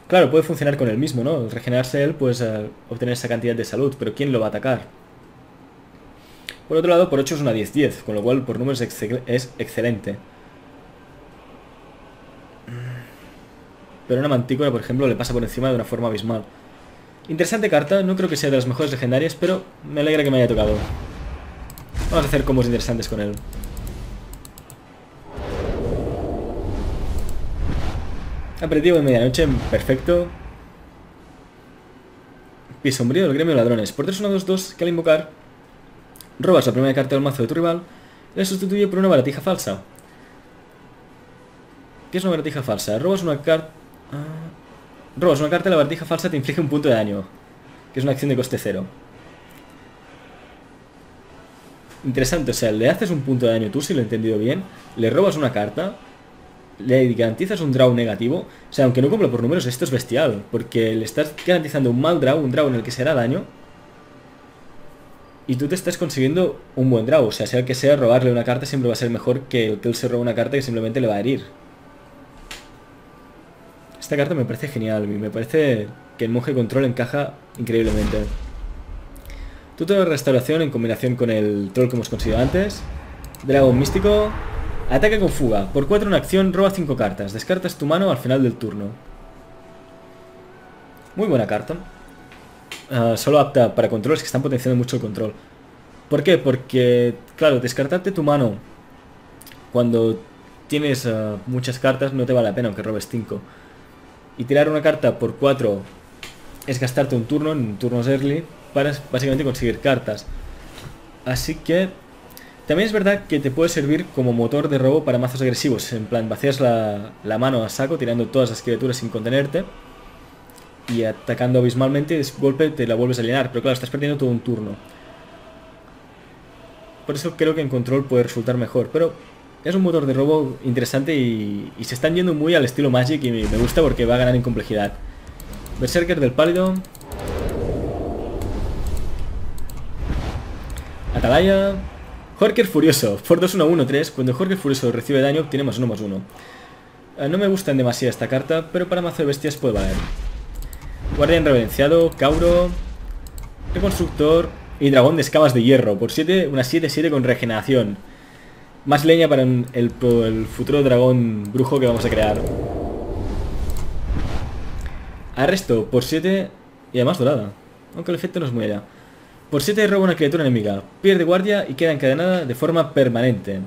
Claro, puede funcionar con él mismo, ¿no? Al regenerarse él, pues eh, obtener esa cantidad de salud, pero ¿quién lo va a atacar? Por otro lado, por ocho es una diez diez, con lo cual por números es, excel es excelente. pero una mantícora, por ejemplo, le pasa por encima de una forma abismal. Interesante carta, no creo que sea de las mejores legendarias, pero me alegra que me haya tocado. Vamos a hacer combos interesantes con él. Aperitivo de medianoche, perfecto. Pie sombrío del gremio de ladrones. Por tres uno dos dos, que al invocar robas la primera carta del mazo de tu rival y la sustituye por una baratija falsa. ¿Qué es una baratija falsa? Robas una carta... Ah. Robas una carta y la baratija falsa te inflige un punto de daño, que es una acción de coste cero. Interesante, o sea, le haces un punto de daño tú, si lo he entendido bien, le robas una carta, le garantizas un draw negativo. O sea, aunque no cumpla por números, esto es bestial, porque le estás garantizando un mal draw, un draw en el que será daño, y tú te estás consiguiendo un buen draw. O sea, sea el que sea, robarle una carta siempre va a ser mejor que el que él se roba una carta que simplemente le va a herir. Esta carta me parece genial, me parece que el monje control encaja increíblemente. Tutor de restauración en combinación con el troll que hemos conseguido antes. Dragón místico. Ataca con fuga. Por cuatro en acción, roba cinco cartas. Descartas tu mano al final del turno. Muy buena carta. Uh, solo apta para controles que están potenciando mucho el control. ¿Por qué? Porque, claro, descartarte tu mano cuando tienes uh, muchas cartas no te vale la pena, aunque robes cinco. Y tirar una carta por cuatro es gastarte un turno, en turnos early, para básicamente conseguir cartas. Así que también es verdad que te puede servir como motor de robo para mazos agresivos. En plan, vacías la, la mano a saco tirando todas las criaturas sin contenerte y atacando abismalmente, de golpe te la vuelves a llenar. Pero claro, estás perdiendo todo un turno. Por eso creo que en control puede resultar mejor, pero... es un motor de robo interesante y, y se están yendo muy al estilo Magic y me, me gusta porque va a ganar en complejidad. Berserker del Pálido. Atalaya. Horker Furioso. Por dos uno uno tres, cuando Horker Furioso recibe daño obtiene más uno más uno. No me gustan demasiado esta carta, pero para mazo de bestias puede valer. Guardián reverenciado. Cauro. Reconstructor. Y dragón de escamas de hierro. Por siete, una siete siete con regeneración. Más leña para el, el futuro dragón brujo que vamos a crear. Arresto por siete y además dorada, aunque el efecto no es muy allá. Por siete roba una criatura enemiga, pierde guardia y queda encadenada de forma permanente.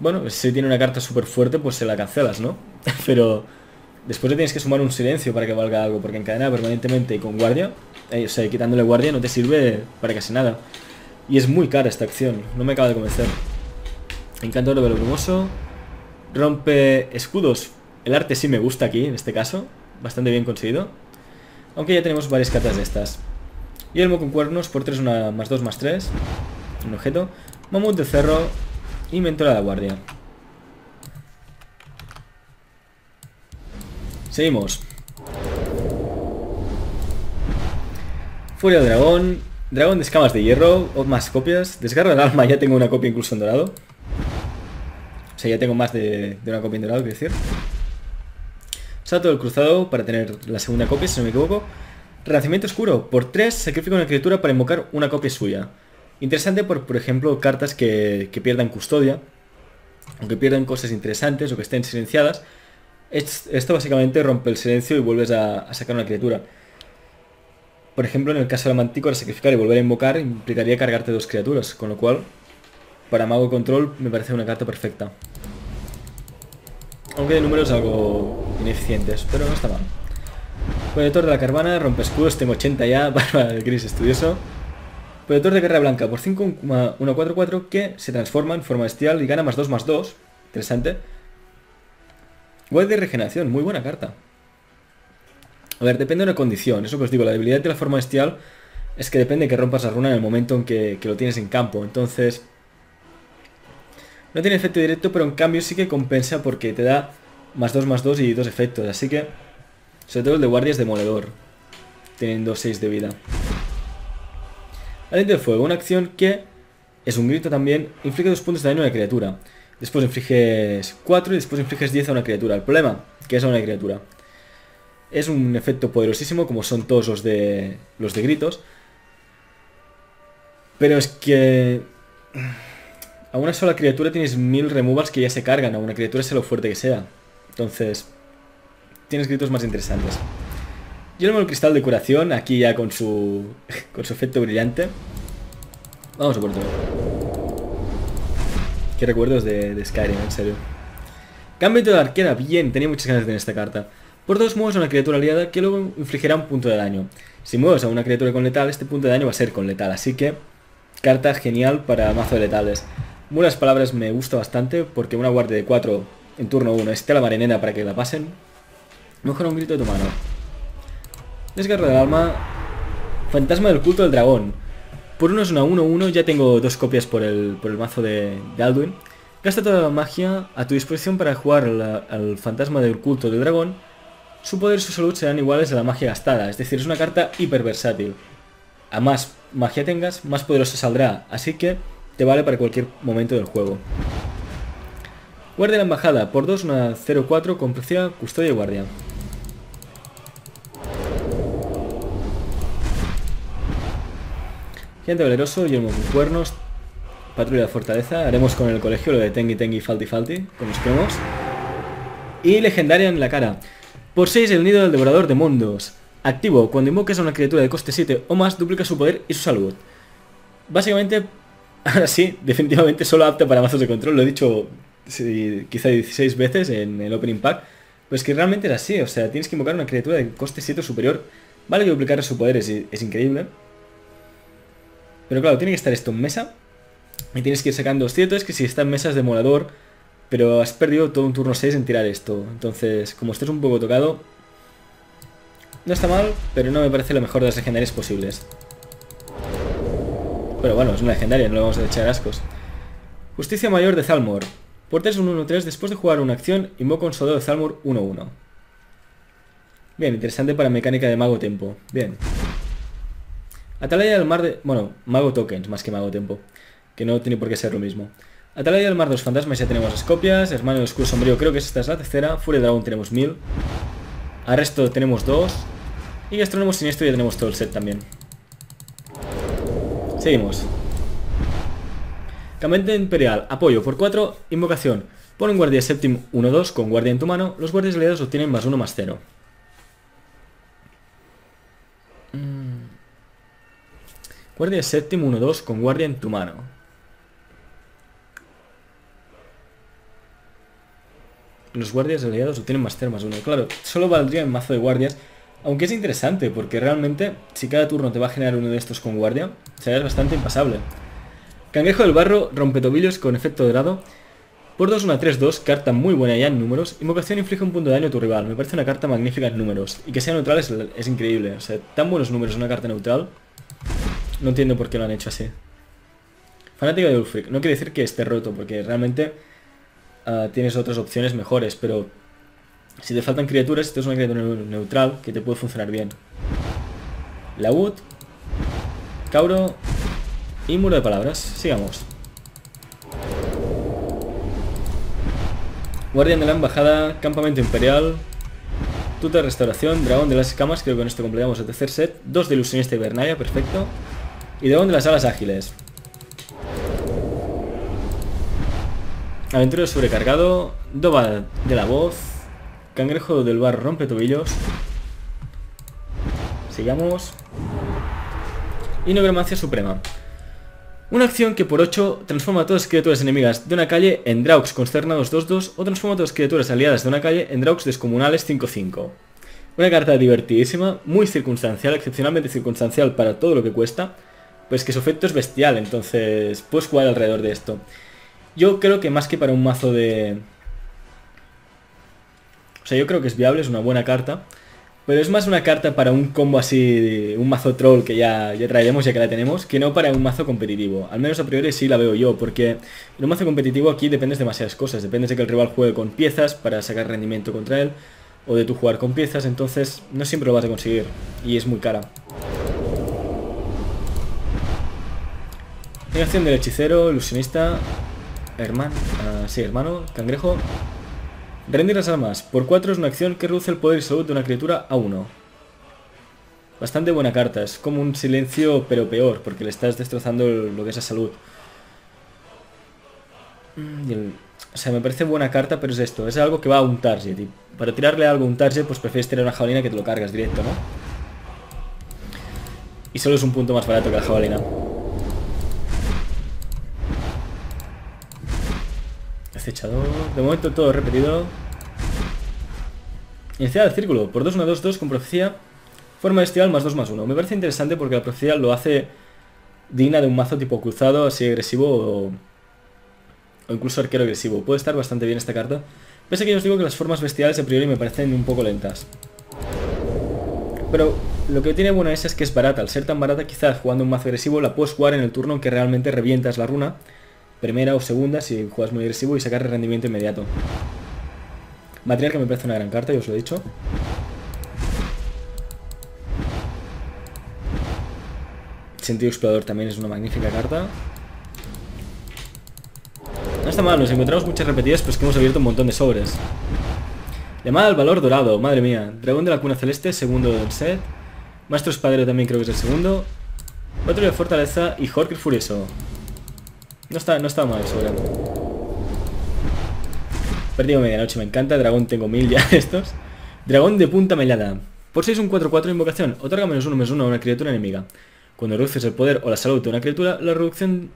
Bueno, si tiene una carta súper fuerte pues se la cancelas, ¿no? Pero después le tienes que sumar un silencio para que valga algo, porque encadenada permanentemente y con guardia, eh, o sea, quitándole guardia no te sirve para casi nada. Y es muy cara esta acción, no me acaba de convencer. Encanto de lo brumoso. Rompe escudos. El arte sí me gusta aquí, en este caso. Bastante bien conseguido. Aunque ya tenemos varias cartas de estas. Yelmo con cuernos, por tres, una más dos, más tres. Un objeto. Mamut de cerro. Y mentora de la guardia. Seguimos. Furia de dragón. Dragón de escamas de hierro, o más copias. Desgarro del alma, ya tengo una copia incluso en dorado. O sea, ya tengo más de, de una copia en dorado, quiero decir. Salto del cruzado para tener la segunda copia, si no me equivoco. Renacimiento oscuro, por tres sacrifico una criatura para invocar una copia suya. Interesante por, por ejemplo, cartas que, que pierdan custodia, o que pierdan cosas interesantes, o que estén silenciadas. Esto básicamente rompe el silencio y vuelves a, a sacar una criatura. Por ejemplo, en el caso de la mantícora, sacrificar y volver a invocar implicaría cargarte dos criaturas, con lo cual, para mago control, me parece una carta perfecta. Aunque de números algo ineficientes, pero no está mal. Proyector de la caravana, rompe escudos, tengo ochenta ya, barba del gris estudioso. Proyector de guerra blanca, por cinco, uno cuatro cuatro, que se transforma en forma bestial y gana más dos, más dos. Interesante. Guardia de regeneración, muy buena carta. A ver, depende de una condición, eso que os digo, la debilidad de la forma bestial es que depende que rompas la runa en el momento en que, que lo tienes en campo, entonces no tiene efecto directo, pero en cambio sí que compensa porque te da más dos, más dos y dos efectos, así que sobre todo el de guardia es demoledor, teniendo seis de vida. Aliento de fuego, una acción que es un grito también, inflige dos puntos de daño a una criatura, después infliges cuatro y después infliges diez a una criatura, el problema que es a una criatura. Es un efecto poderosísimo, como son todos los de los de gritos. Pero es que A una sola criatura tienes mil removals que ya se cargan. A una criatura sea lo fuerte que sea. Entonces, tienes gritos más interesantes. Yo le pongo el cristal de curación, aquí ya con su con su efecto brillante. Vamos a por todo. Qué recuerdos de, de Skyrim, en serio. Cambio de arquera, bien, tenía muchas ganas de tener esta carta. Por dos mueves a una criatura aliada que luego infligirá un punto de daño. Si mueves a una criatura con letal, este punto de daño va a ser con letal, así que carta genial para mazo de letales. Buenas palabras, me gusta bastante, porque una guardia de cuatro en turno uno es tela marinera para que la pasen. Mejora un grito de tu mano. Desgarro del alma. Fantasma del culto del dragón. Por uno es una uno uno, ya tengo dos copias por el, por el mazo de, de Alduin. Gasta toda la magia a tu disposición para jugar la, al fantasma del culto del dragón. Su poder y su salud serán iguales a la magia gastada, es decir, es una carta hiper versátil. A más magia tengas, más poderosa saldrá, así que te vale para cualquier momento del juego. Guardia de la embajada, por dos, una cero cuatro, complicidad, custodia y guardia. Gigante valeroso, yelmo con cuernos, patrulla de fortaleza, haremos con el colegio lo de Tengi Tengi Falti Falti, con los cromos. Y legendaria en la cara. Por seis, el nido del devorador de mundos. Activo, cuando invoques a una criatura de coste siete o más, duplica su poder y su salud. Básicamente, ahora sí, definitivamente solo apta para mazos de control, lo he dicho sí, quizá dieciséis veces en el opening pack. Pero es que realmente es así, o sea, tienes que invocar a una criatura de coste siete o superior. Vale que duplicar su poder es, es increíble. Pero claro, tiene que estar esto en mesa. Y tienes que ir sacando, cierto es que si está en mesa es demolador. Pero has perdido todo un turno seis en tirar esto. Entonces, como estás un poco tocado, no está mal, pero no me parece lo mejor de las legendarias posibles. Pero bueno, es una legendaria, no le vamos a echar ascos. Justicia mayor de Thalmor. Por tres, un uno tres, después de jugar una acción, invoca un soldado de Thalmor uno uno. Bien, interesante para mecánica de mago tempo. Bien. Atalaya del mar de... bueno, mago tokens más que mago tempo, que no tiene por qué ser lo mismo. Atalaya del mar de los fantasmas ya tenemos las copias. Hermano del escudo sombrío creo que esta es la tercera. Furia de dragón tenemos mil. Arresto tenemos dos. Y Gastrónomo Siniestro ya tenemos todo el set también. Seguimos. Caminante imperial, apoyo por cuatro, invocación. Pon un guardia séptimo uno dos con guardia en tu mano. Los guardias aliados obtienen más uno más cero. Guardia séptimo uno dos con guardia en tu mano. Los guardias aliados obtienen más cero más uno. Claro, solo valdría en mazo de guardias. Aunque es interesante, porque realmente si cada turno te va a generar uno de estos con guardia, serás bastante impasable. Cangrejo del barro, rompetobillos con efecto dorado. Por dos, una tres dos, carta muy buena ya en números. Invocación inflige un punto de daño a tu rival. Me parece una carta magnífica en números. Y que sea neutral es, es increíble. O sea, tan buenos números una carta neutral. No entiendo por qué lo han hecho así. Fanático de Ulfric. No quiere decir que esté roto, porque realmente uh, tienes otras opciones mejores, pero si te faltan criaturas, esto es una criatura neutral que te puede funcionar bien. Laúd, Cauro y muro de palabras. Sigamos. Guardián de la embajada, campamento imperial, tutor de restauración, dragón de las escamas. Creo que con esto completamos el tercer set. Dos de ilusionista y Bernalia, perfecto. Y dragón de las alas ágiles. Aventurero sobrecargado, Doba de la voz, cangrejo del barro rompe tobillos. Sigamos. Y nogromancia suprema. Una acción que por ocho transforma a todas las criaturas enemigas de una calle en draugs consternados dos dos o transforma a todas las criaturas aliadas de una calle en draugs descomunales cinco cinco. Una carta divertidísima, muy circunstancial, excepcionalmente circunstancial para todo lo que cuesta. Pues que su efecto es bestial, entonces puedes jugar alrededor de esto. Yo creo que más que para un mazo de... o sea, yo creo que es viable, es una buena carta. Pero es más una carta para un combo así, un mazo troll que ya, ya traeremos ya que la tenemos, que no para un mazo competitivo. Al menos a priori sí la veo yo, porque en un mazo competitivo aquí dependes de demasiadas cosas. Dependes de que el rival juegue con piezas para sacar rendimiento contra él, o de tú jugar con piezas, entonces no siempre lo vas a conseguir. Y es muy cara. Negación del hechicero, ilusionista, hermano, uh, sí, hermano, cangrejo. Rendir las armas. Por cuatro es una acción que reduce el poder y salud de una criatura a uno. Bastante buena carta. Es como un silencio pero peor, porque le estás destrozando lo que es la salud. Y el, o sea, me parece buena carta, pero es esto. Es algo que va a un target. Y para tirarle algo a un target, pues prefieres tirar una jabalina que te lo cargas directo, ¿no? Y solo es un punto más barato que la jabalina. Acechador. De momento todo repetido. Iniciar el círculo. Por dos, uno, dos, dos con profecía. Forma bestial más dos, más uno. Me parece interesante porque la profecía lo hace digna de un mazo tipo cruzado, así agresivo o... o incluso arquero agresivo. Puede estar bastante bien esta carta. Pese a que yo os digo que las formas bestiales a priori me parecen un poco lentas. Pero lo que tiene buena esa es que es barata. Al ser tan barata, quizás jugando un mazo agresivo la puedes jugar en el turno en que realmente revientas la runa. Primera o segunda si juegas muy agresivo y sacar rendimiento inmediato. Material que me parece una gran carta, ya os lo he dicho. Sentido explorador también es una magnífica carta. No está mal, nos encontramos muchas repetidas, pero es que hemos abierto un montón de sobres. Llamada al valor dorado, madre mía. Dragón de la cuna celeste, segundo del set. Maestro Espadero también creo que es el segundo. Patrulla de fortaleza y Horker furioso. No está, no está mal, sobre. Perdido medianoche, me encanta. Dragón tengo mil ya estos. Dragón de punta melada. Por seis, un cuatro cuatro invocación. Otorga menos uno, menos uno a una criatura enemiga. Cuando reduces el poder o la salud de una criatura, la reducción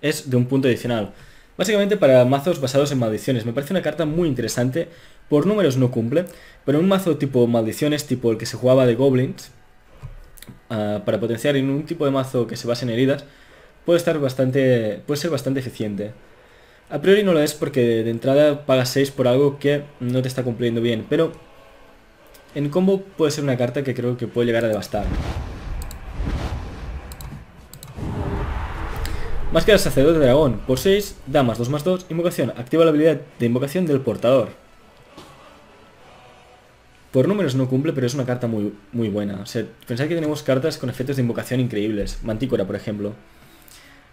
es de un punto adicional. Básicamente para mazos basados en maldiciones. Me parece una carta muy interesante. Por números no cumple, pero un mazo tipo maldiciones, tipo el que se jugaba de goblins, uh, para potenciar en un tipo de mazo que se base en heridas, puede estar bastante, puede ser bastante eficiente. A priori no lo es porque de entrada pagas seis por algo que no te está cumpliendo bien, pero en combo puede ser una carta que creo que puede llegar a devastar. Máscara sacerdote de dragón, por seis, da más dos más dos, invocación, activa la habilidad de invocación del portador. Por números no cumple, pero es una carta muy, muy buena. O sea, pensad que tenemos cartas con efectos de invocación increíbles. Mantícora, por ejemplo.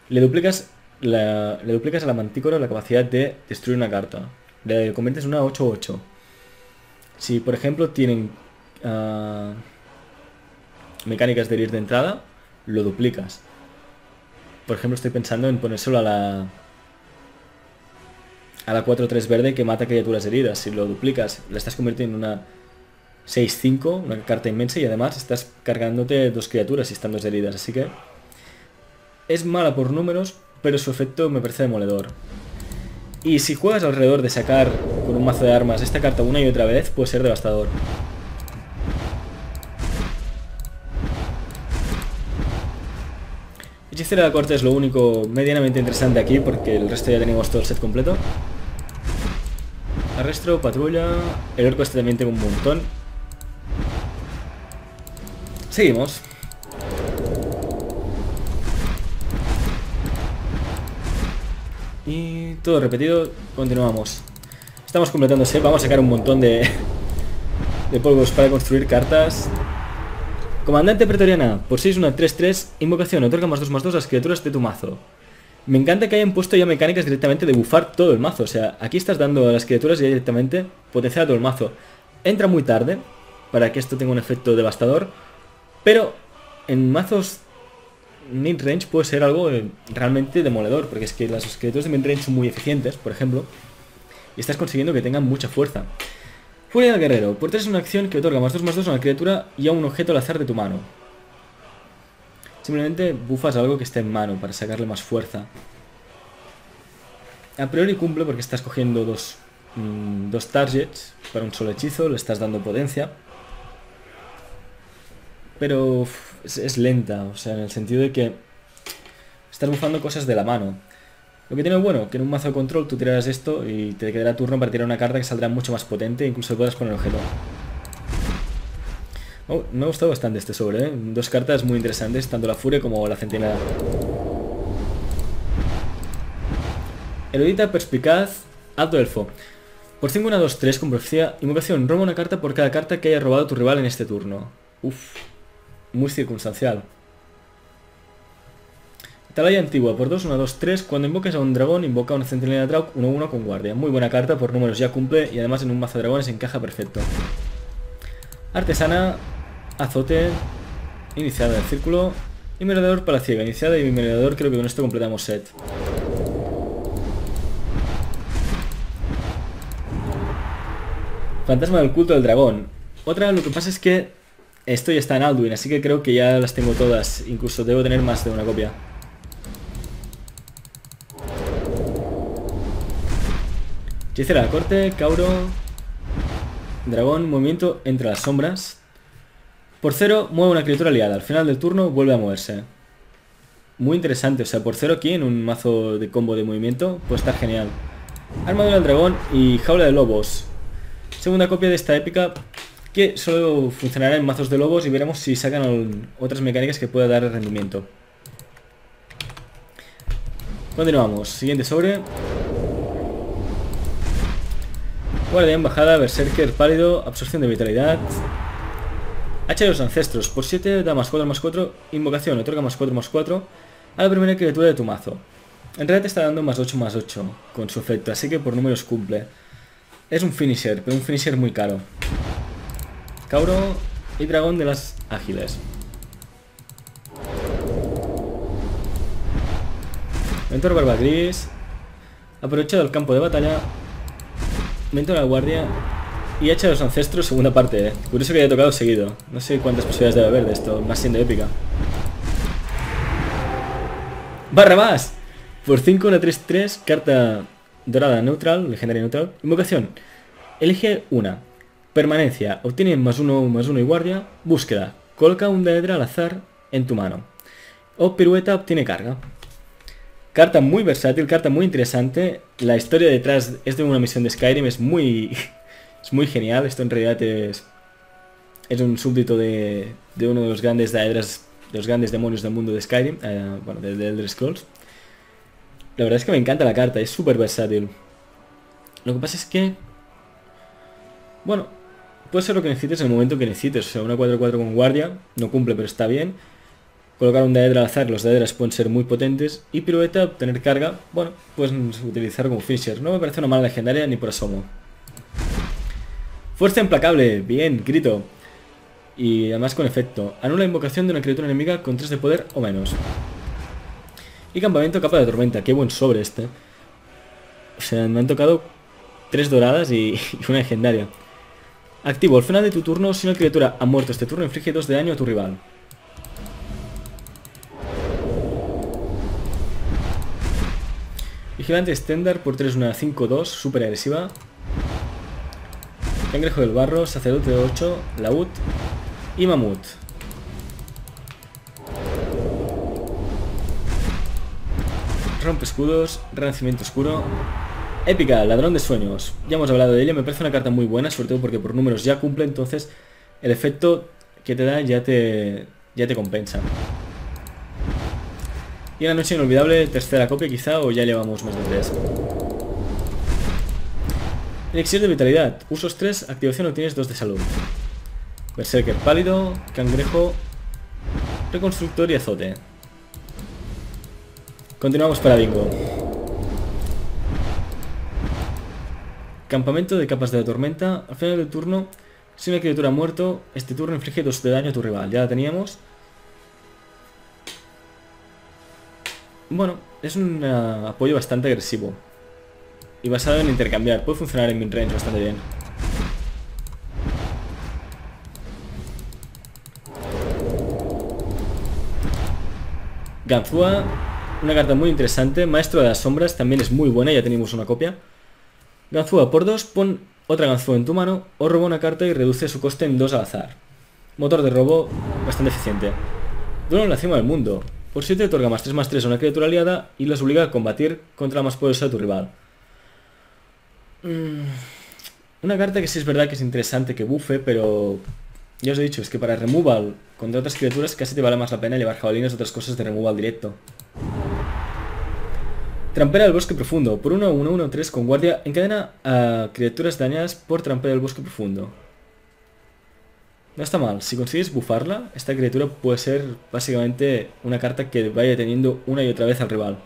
Le duplicas, la, le duplicas a la mantícora la capacidad de destruir una carta. Le conviertes en una ocho ocho. Si, por ejemplo, tienen uh, mecánicas de herir de entrada, lo duplicas. Por ejemplo, estoy pensando en ponérselo a la... a la cuatro tres verde que mata criaturas heridas. Si lo duplicas, la estás convirtiendo en una... seis cinco, una carta inmensa y además estás cargándote dos criaturas y están dos heridas, así que es mala por números, pero su efecto me parece demoledor. Y si juegas alrededor de sacar con un mazo de armas esta carta una y otra vez, puede ser devastador. Hechicera de la corte es lo único medianamente interesante aquí, porque el resto ya tenemos todo el set completo. Arresto, patrulla, el orco este también tengo un montón. Seguimos. Y todo repetido, continuamos. Estamos completándose, vamos a sacar un montón de, de polvos para construir cartas. Comandante pretoriana, por seis, una, tres tres, invocación, otorga más dos más dos a las criaturas de tu mazo. Me encanta que hayan puesto ya mecánicas directamente de bufar todo el mazo. O sea, aquí estás dando a las criaturas ya directamente potenciar a todo el mazo. Entra muy tarde para que esto tenga un efecto devastador, pero en mazos midrange puede ser algo realmente demoledor, porque es que las criaturas de midrange son muy eficientes, por ejemplo, y estás consiguiendo que tengan mucha fuerza. Furia del guerrero, por tres es una acción que otorga más dos más dos a una criatura y a un objeto al azar de tu mano. Simplemente bufas algo que esté en mano para sacarle más fuerza. A priori cumple porque estás cogiendo dos, mmm, dos targets para un solo hechizo, le estás dando potencia. Pero es, es lenta, o sea, en el sentido de que estás bufando cosas de la mano. Lo que tiene bueno, que en un mazo de control tú tirarás esto y te quedará turno para tirar una carta que saldrá mucho más potente, incluso puedas poner objeto. Oh, me ha gustado bastante este sobre, ¿eh? Dos cartas muy interesantes, tanto la furia como la centinela. Erudita perspicaz, alto elfo. Por cinco, uno, dos, tres con profecía, invocación, roba una carta por cada carta que haya robado tu rival en este turno. Uff, muy circunstancial. Atalaya antigua, por dos, uno, dos, tres, cuando invoques a un dragón, invoca a una centinela de draug uno uno con guardia. Muy buena carta, por números ya cumple y además en un mazo de dragones encaja perfecto. Artesana, azote, iniciada del círculo y merodeador para la ciega, iniciada y merodeador. Creo que con esto completamos set. Fantasma del culto del dragón. Otra, lo que pasa es que esto ya está en Alduin, así que creo que ya las tengo todas. Incluso debo tener más de una copia. Hice la corte, Cauro. Dragón, movimiento entre las sombras. Por cero, mueve una criatura aliada. Al final del turno vuelve a moverse. Muy interesante, o sea, por cero aquí en un mazo de combo de movimiento puede estar genial. Armadura del dragón y jaula de lobos. Segunda copia de esta épica que solo funcionará en mazos de lobos y veremos si sacan otras mecánicas que pueda dar rendimiento. Continuamos. Siguiente sobre. Guardián, bajada, berserker, pálido, absorción de vitalidad. Hacha de los ancestros, por siete da más cuatro, más cuatro, invocación, otorga más cuatro, más cuatro a la primera criatura de tu mazo. En realidad te está dando más ocho, más ocho con su efecto, así que por números cumple. Es un finisher, pero un finisher muy caro. Cauro y dragón de las ágiles. Mentor barba gris, aprovechado el campo de batalla. Mento a la guardia y hacha de los ancestros, segunda parte, eh. Curioso que haya tocado seguido. No sé cuántas posibilidades debe haber de esto, más siendo épica. ¡Barra más! Por cinco, una tres tres, carta dorada neutral, legendaria neutral. Invocación. Elige una. Permanencia. Obtiene más uno, más uno y guardia. Búsqueda. Coloca un daedra al azar en tu mano. O pirueta, obtiene carga. Carta muy versátil, carta muy interesante. La historia detrás es de una misión de Skyrim, es muy es muy genial. Esto en realidad es es un súbdito de, de uno de los grandes daedras, de los grandes demonios del mundo de Skyrim, eh, bueno, de The Elder Scrolls. La verdad es que me encanta la carta, es súper versátil. Lo que pasa es que, bueno, puede ser lo que necesites en el momento que necesites. O sea, una cuatro cuatro con guardia, no cumple pero está bien. Colocar un daedra al azar, los daedras pueden ser muy potentes. Y pirueta, obtener carga, bueno, puedes utilizar como finisher. No me parece una mala legendaria ni por asomo. Fuerza implacable, bien, grito. Y además con efecto. Anula invocación de una criatura enemiga con tres de poder o menos. Y campamento capa de tormenta, qué buen sobre este. O sea, me han tocado tres doradas y, y una legendaria. Activo, al final de tu turno, si una criatura ha muerto este turno, inflige dos de daño a tu rival. Vigilante estándar por tres, una cinco dos, super agresiva. Cangrejo del barro, sacerdote de ocho, laúd y mamut. Rompe escudos, renacimiento oscuro. Épica, ladrón de sueños. Ya hemos hablado de ella, me parece una carta muy buena, sobre todo porque por números ya cumple, entonces el efecto que te da ya te, ya te compensa. Y en la noche inolvidable, tercera copia quizá, o ya llevamos más de tres. Elixir de vitalidad. Usos tres, activación obtienes dos de salud. Berserker pálido, cangrejo, reconstructor y azote. Continuamos para bingo. Campamento de capas de la tormenta. Al final del turno, si una criatura ha muerto, este turno inflige dos de daño a tu rival. Ya la teníamos. Bueno, es un uh, apoyo bastante agresivo. Y basado en intercambiar. Puede funcionar en midrange bastante bien. Ganzúa. Una carta muy interesante. Maestro de las sombras. También es muy buena. Ya tenemos una copia. Ganzúa por dos. Pon otra ganzúa en tu mano. O roba una carta y reduce su coste en dos al azar. Motor de robo bastante eficiente. Duelo en la cima del mundo. Por siete otorga más tres más tres a una criatura aliada y las obliga a combatir contra la más poderosa de tu rival. Una carta que sí es verdad que es interesante que bufe, pero ya os he dicho, es que para removal contra otras criaturas casi te vale más la pena llevar jabalines o otras cosas de removal directo. Trampera del bosque profundo. Por uno uno uno tres con guardia encadena a criaturas dañadas por trampera del bosque profundo. No está mal, si consigues bufarla, esta criatura puede ser básicamente una carta que vaya teniendo una y otra vez al rival.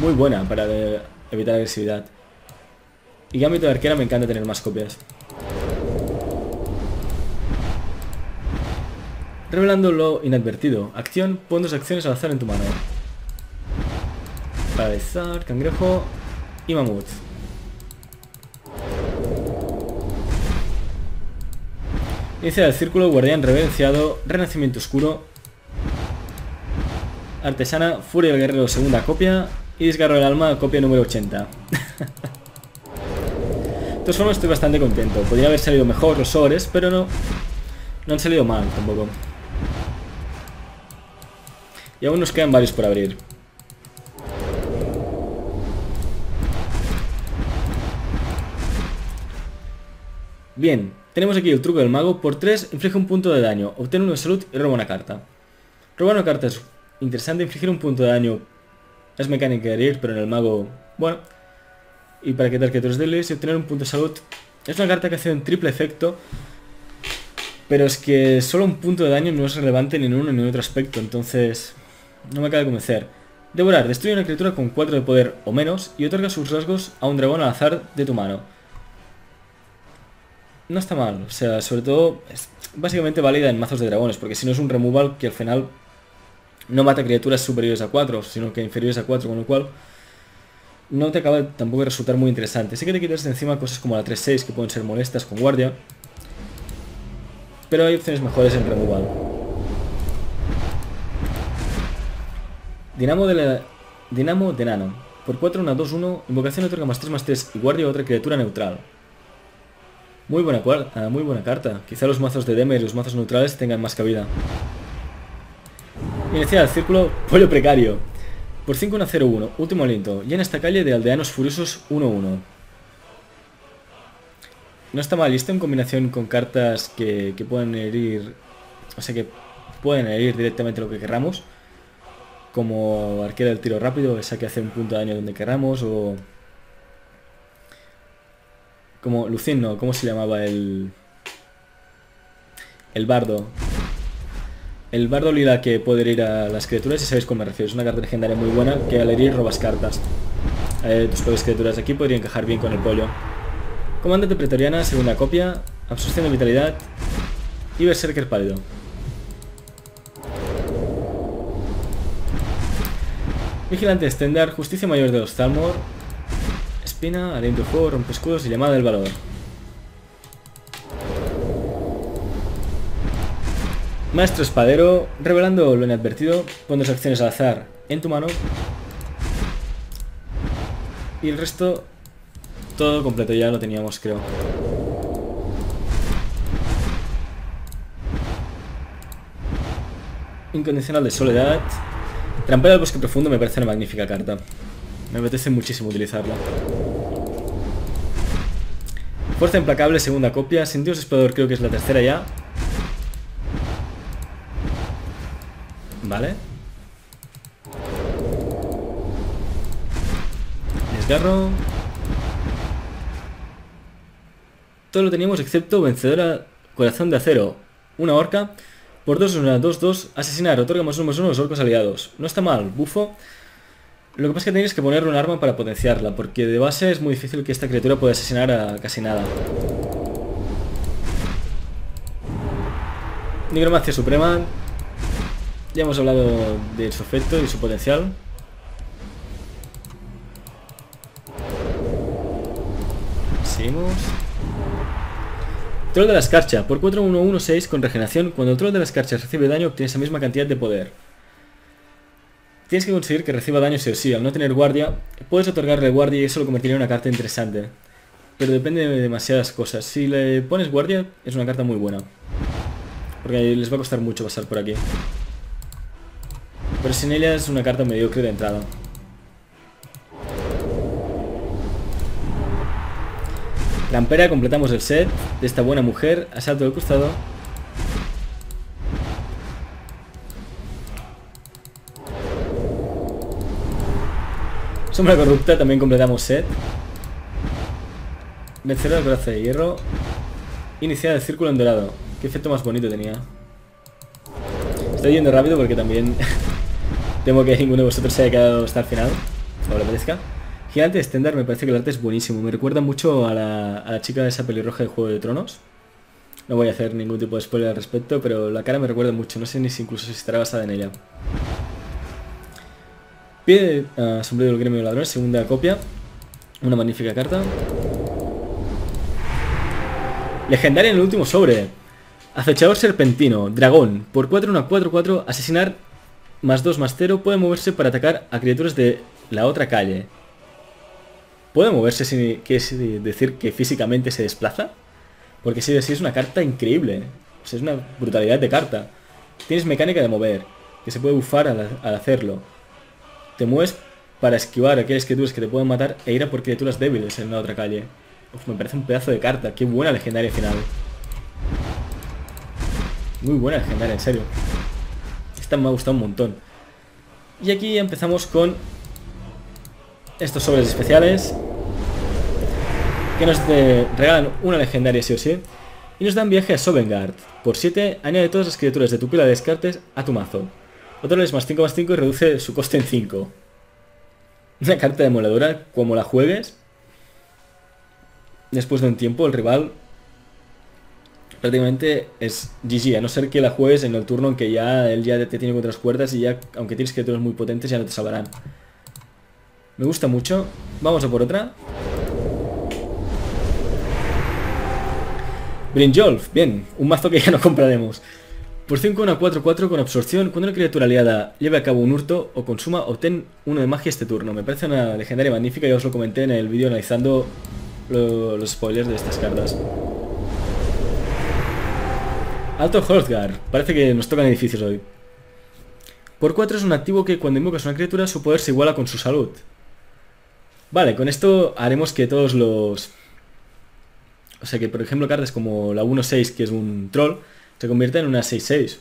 Muy buena para evitar agresividad. Y ámbito de arquera, me encanta tener más copias. Revelando lo inadvertido. Acción, pon dos acciones al azar en tu mano. Paralizar, cangrejo y mamut. Inicia el círculo, guardián reverenciado, renacimiento oscuro, artesana, furia del guerrero segunda copia y desgarro del alma copia número ochenta. De todas formas estoy bastante contento, podría haber salido mejor los sobres, pero no, no han salido mal tampoco. Y aún nos quedan varios por abrir. Bien, tenemos aquí el truco del mago. Por tres, inflige un punto de daño, obtiene uno de salud y roba una carta. Robar una carta es interesante, infligir un punto de daño es mecánica de herir, pero en el mago, bueno. Y para quitar que tres deles y obtener un punto de salud. Es una carta que hace un triple efecto, pero es que solo un punto de daño no es relevante ni en uno ni en otro aspecto, entonces no me acaba de convencer. Devorar, destruye una criatura con cuatro de poder o menos y otorga sus rasgos a un dragón al azar de tu mano. No está mal, o sea, sobre todo es básicamente válida en mazos de dragones, porque si no es un removal que al final no mata criaturas superiores a cuatro, sino que inferiores a cuatro, con lo cual no te acaba tampoco de resultar muy interesante. Sí que te quitas de encima cosas como la tres seis que pueden ser molestas con guardia, pero hay opciones mejores en removal. Dinamo de, la... Dinamo de Nano. Por cuatro, una dos uno. Invocación otorga más tres, más tres y guardia a otra criatura neutral. Muy buena, uh, muy buena carta. Quizá los mazos de Deme y los mazos neutrales tengan más cabida. Inicia el círculo, pollo precario. Por cinco, una cero uno. Último aliento. Llena esta calle de aldeanos furiosos uno uno. No está mal, y esto en combinación con cartas que, que pueden herir, o sea, que pueden herir directamente lo que querramos, como arquera del tiro rápido, esa que hace un punto de daño donde querramos, o como Lucien, no, ¿cómo se llamaba el el bardo? El bardo lila que puede herir a las criaturas, si sabéis cómo me refiero, es una carta legendaria muy buena que al herir robas cartas. Eh, tus pobres criaturas aquí podrían encajar bien con el pollo. Comandante pretoriana, segunda copia, absorción de vitalidad y berserker pálido. Vigilante estándar, justicia mayor de los Thalmor, espina, aliento de fuego, rompe escudos y llamada del valor. Maestro Espadero, revelando lo inadvertido, pon dos acciones al azar en tu mano y el resto... Todo completo, ya lo teníamos, creo. Incondicional de soledad. Trampera del bosque profundo me parece una magnífica carta. Me apetece muchísimo utilizarla. Fuerza implacable, segunda copia. Sin Dios explorador, creo que es la tercera ya. Vale. Desgarro. Todo lo teníamos excepto vencedora corazón de acero, una orca. Por dos, una, dos, dos, asesinar, otorga más uno, más uno a los orcos aliados. No está mal, bufo. Lo que pasa es que tenéis que ponerle un arma para potenciarla, porque de base es muy difícil que esta criatura pueda asesinar a casi nada. Nigromancia suprema. Ya hemos hablado de su efecto y su potencial. Seguimos. Troll de la escarcha, por cuatro uno uno seis con regeneración, cuando el troll de la escarcha recibe daño obtiene esa misma cantidad de poder. Tienes que conseguir que reciba daño sí o sí, al no tener guardia, puedes otorgarle guardia y eso lo convertiría en una carta interesante. Pero depende de demasiadas cosas, si le pones guardia es una carta muy buena, porque les va a costar mucho pasar por aquí. Pero sin ella es una carta mediocre de entrada. Trampera, completamos el set de esta buena mujer, asalto del costado. Sombra corrupta, también completamos set. Vencer al brazo de hierro. Iniciar el círculo en dorado. Qué efecto más bonito tenía. Estoy yendo rápido porque también temo que ninguno de vosotros se haya quedado hasta el final, o le parezca. Gigante estándar, me parece que el arte es buenísimo. Me recuerda mucho a la, a la chica de esa pelirroja de Juego de Tronos. No voy a hacer ningún tipo de spoiler al respecto, pero la cara me recuerda mucho. No sé ni si incluso si estará basada en ella. Pie de uh, sombrero del gremio de ladrones, segunda copia. Una magnífica carta. Legendaria en el último sobre. Acechador serpentino, dragón, por cuatro, uno, cuatro, cuatro, asesinar más dos, más cero, puede moverse para atacar a criaturas de la otra calle. ¿Puede moverse sin decir que físicamente se desplaza? Porque si es una carta increíble, o sea, es una brutalidad de carta. Tienes mecánica de mover, que se puede bufar al, al hacerlo. Te mueves para esquivar a aquellas criaturas que te pueden matar e ir a por criaturas débiles en la otra calle. Uf, me parece un pedazo de carta, qué buena legendaria final. Muy buena legendaria, en serio. Esta me ha gustado un montón. Y aquí empezamos con estos sobres especiales, que nos de, regalan una legendaria sí o sí. Y nos dan viaje a Sovngarde. Por siete, añade todas las criaturas de tu pila de descartes a tu mazo. Otra vez más cinco, más cinco y reduce su coste en cinco. Una carta demoledora, como la juegues, después de un tiempo el rival prácticamente es G G, a no ser que la juegues en el turno en que ya él ya te tiene contra las cuerdas y ya, aunque tienes criaturas muy potentes, ya no te salvarán. Me gusta mucho. Vamos a por otra. Brinjolf, bien, un mazo que ya no compraremos. Por cinco, uno, cuatro, cuatro con absorción, cuando una criatura aliada lleve a cabo un hurto o consuma, obtén uno de magia este turno. Me parece una legendaria magnífica, ya os lo comenté en el vídeo analizando lo, los spoilers de estas cartas. Alto Hrothgar, parece que nos tocan edificios hoy. Por cuatro es un activo que cuando invocas una criatura su poder se iguala con su salud. Vale, con esto haremos que todos los... O sea que, por ejemplo, cartas como la uno seis, que es un troll, se convierte en una seis seis.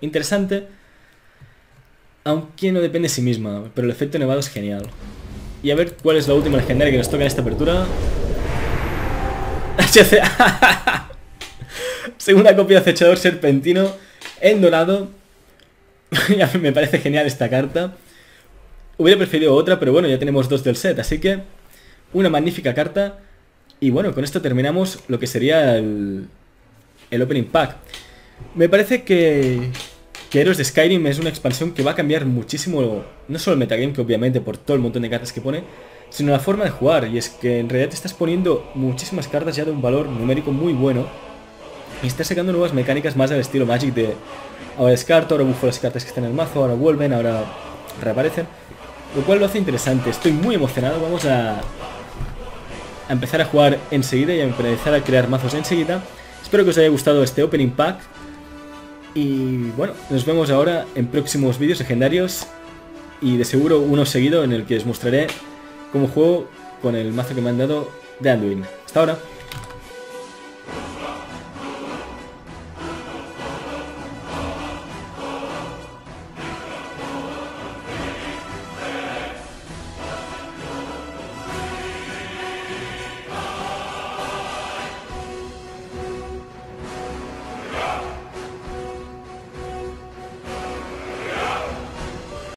Interesante, aunque no depende de sí misma, pero el efecto nevado es genial. Y a ver cuál es la última legendaria que nos toca en esta apertura. Segunda copia de acechador serpentino en dorado. Me parece genial esta carta. Hubiera preferido otra, pero bueno, ya tenemos dos del set, así que una magnífica carta. Y bueno, con esto terminamos lo que sería el, el Opening Pack. Me parece que, que Heroes de Skyrim es una expansión que va a cambiar muchísimo, no solo el metagame, que obviamente por todo el montón de cartas que pone, sino la forma de jugar. Y es que en realidad te estás poniendo muchísimas cartas ya de un valor numérico muy bueno y estás sacando nuevas mecánicas más al estilo Magic de ahora descarto, ahora bufo las cartas que están en el mazo, ahora vuelven, ahora reaparecen, lo cual lo hace interesante. Estoy muy emocionado, vamos a... a empezar a jugar enseguida y a empezar a crear mazos enseguida. Espero que os haya gustado este Opening Pack. Y bueno, nos vemos ahora en próximos vídeos legendarios. Y de seguro uno seguido en el que os mostraré cómo juego con el mazo que me han dado de Alduin. Hasta ahora.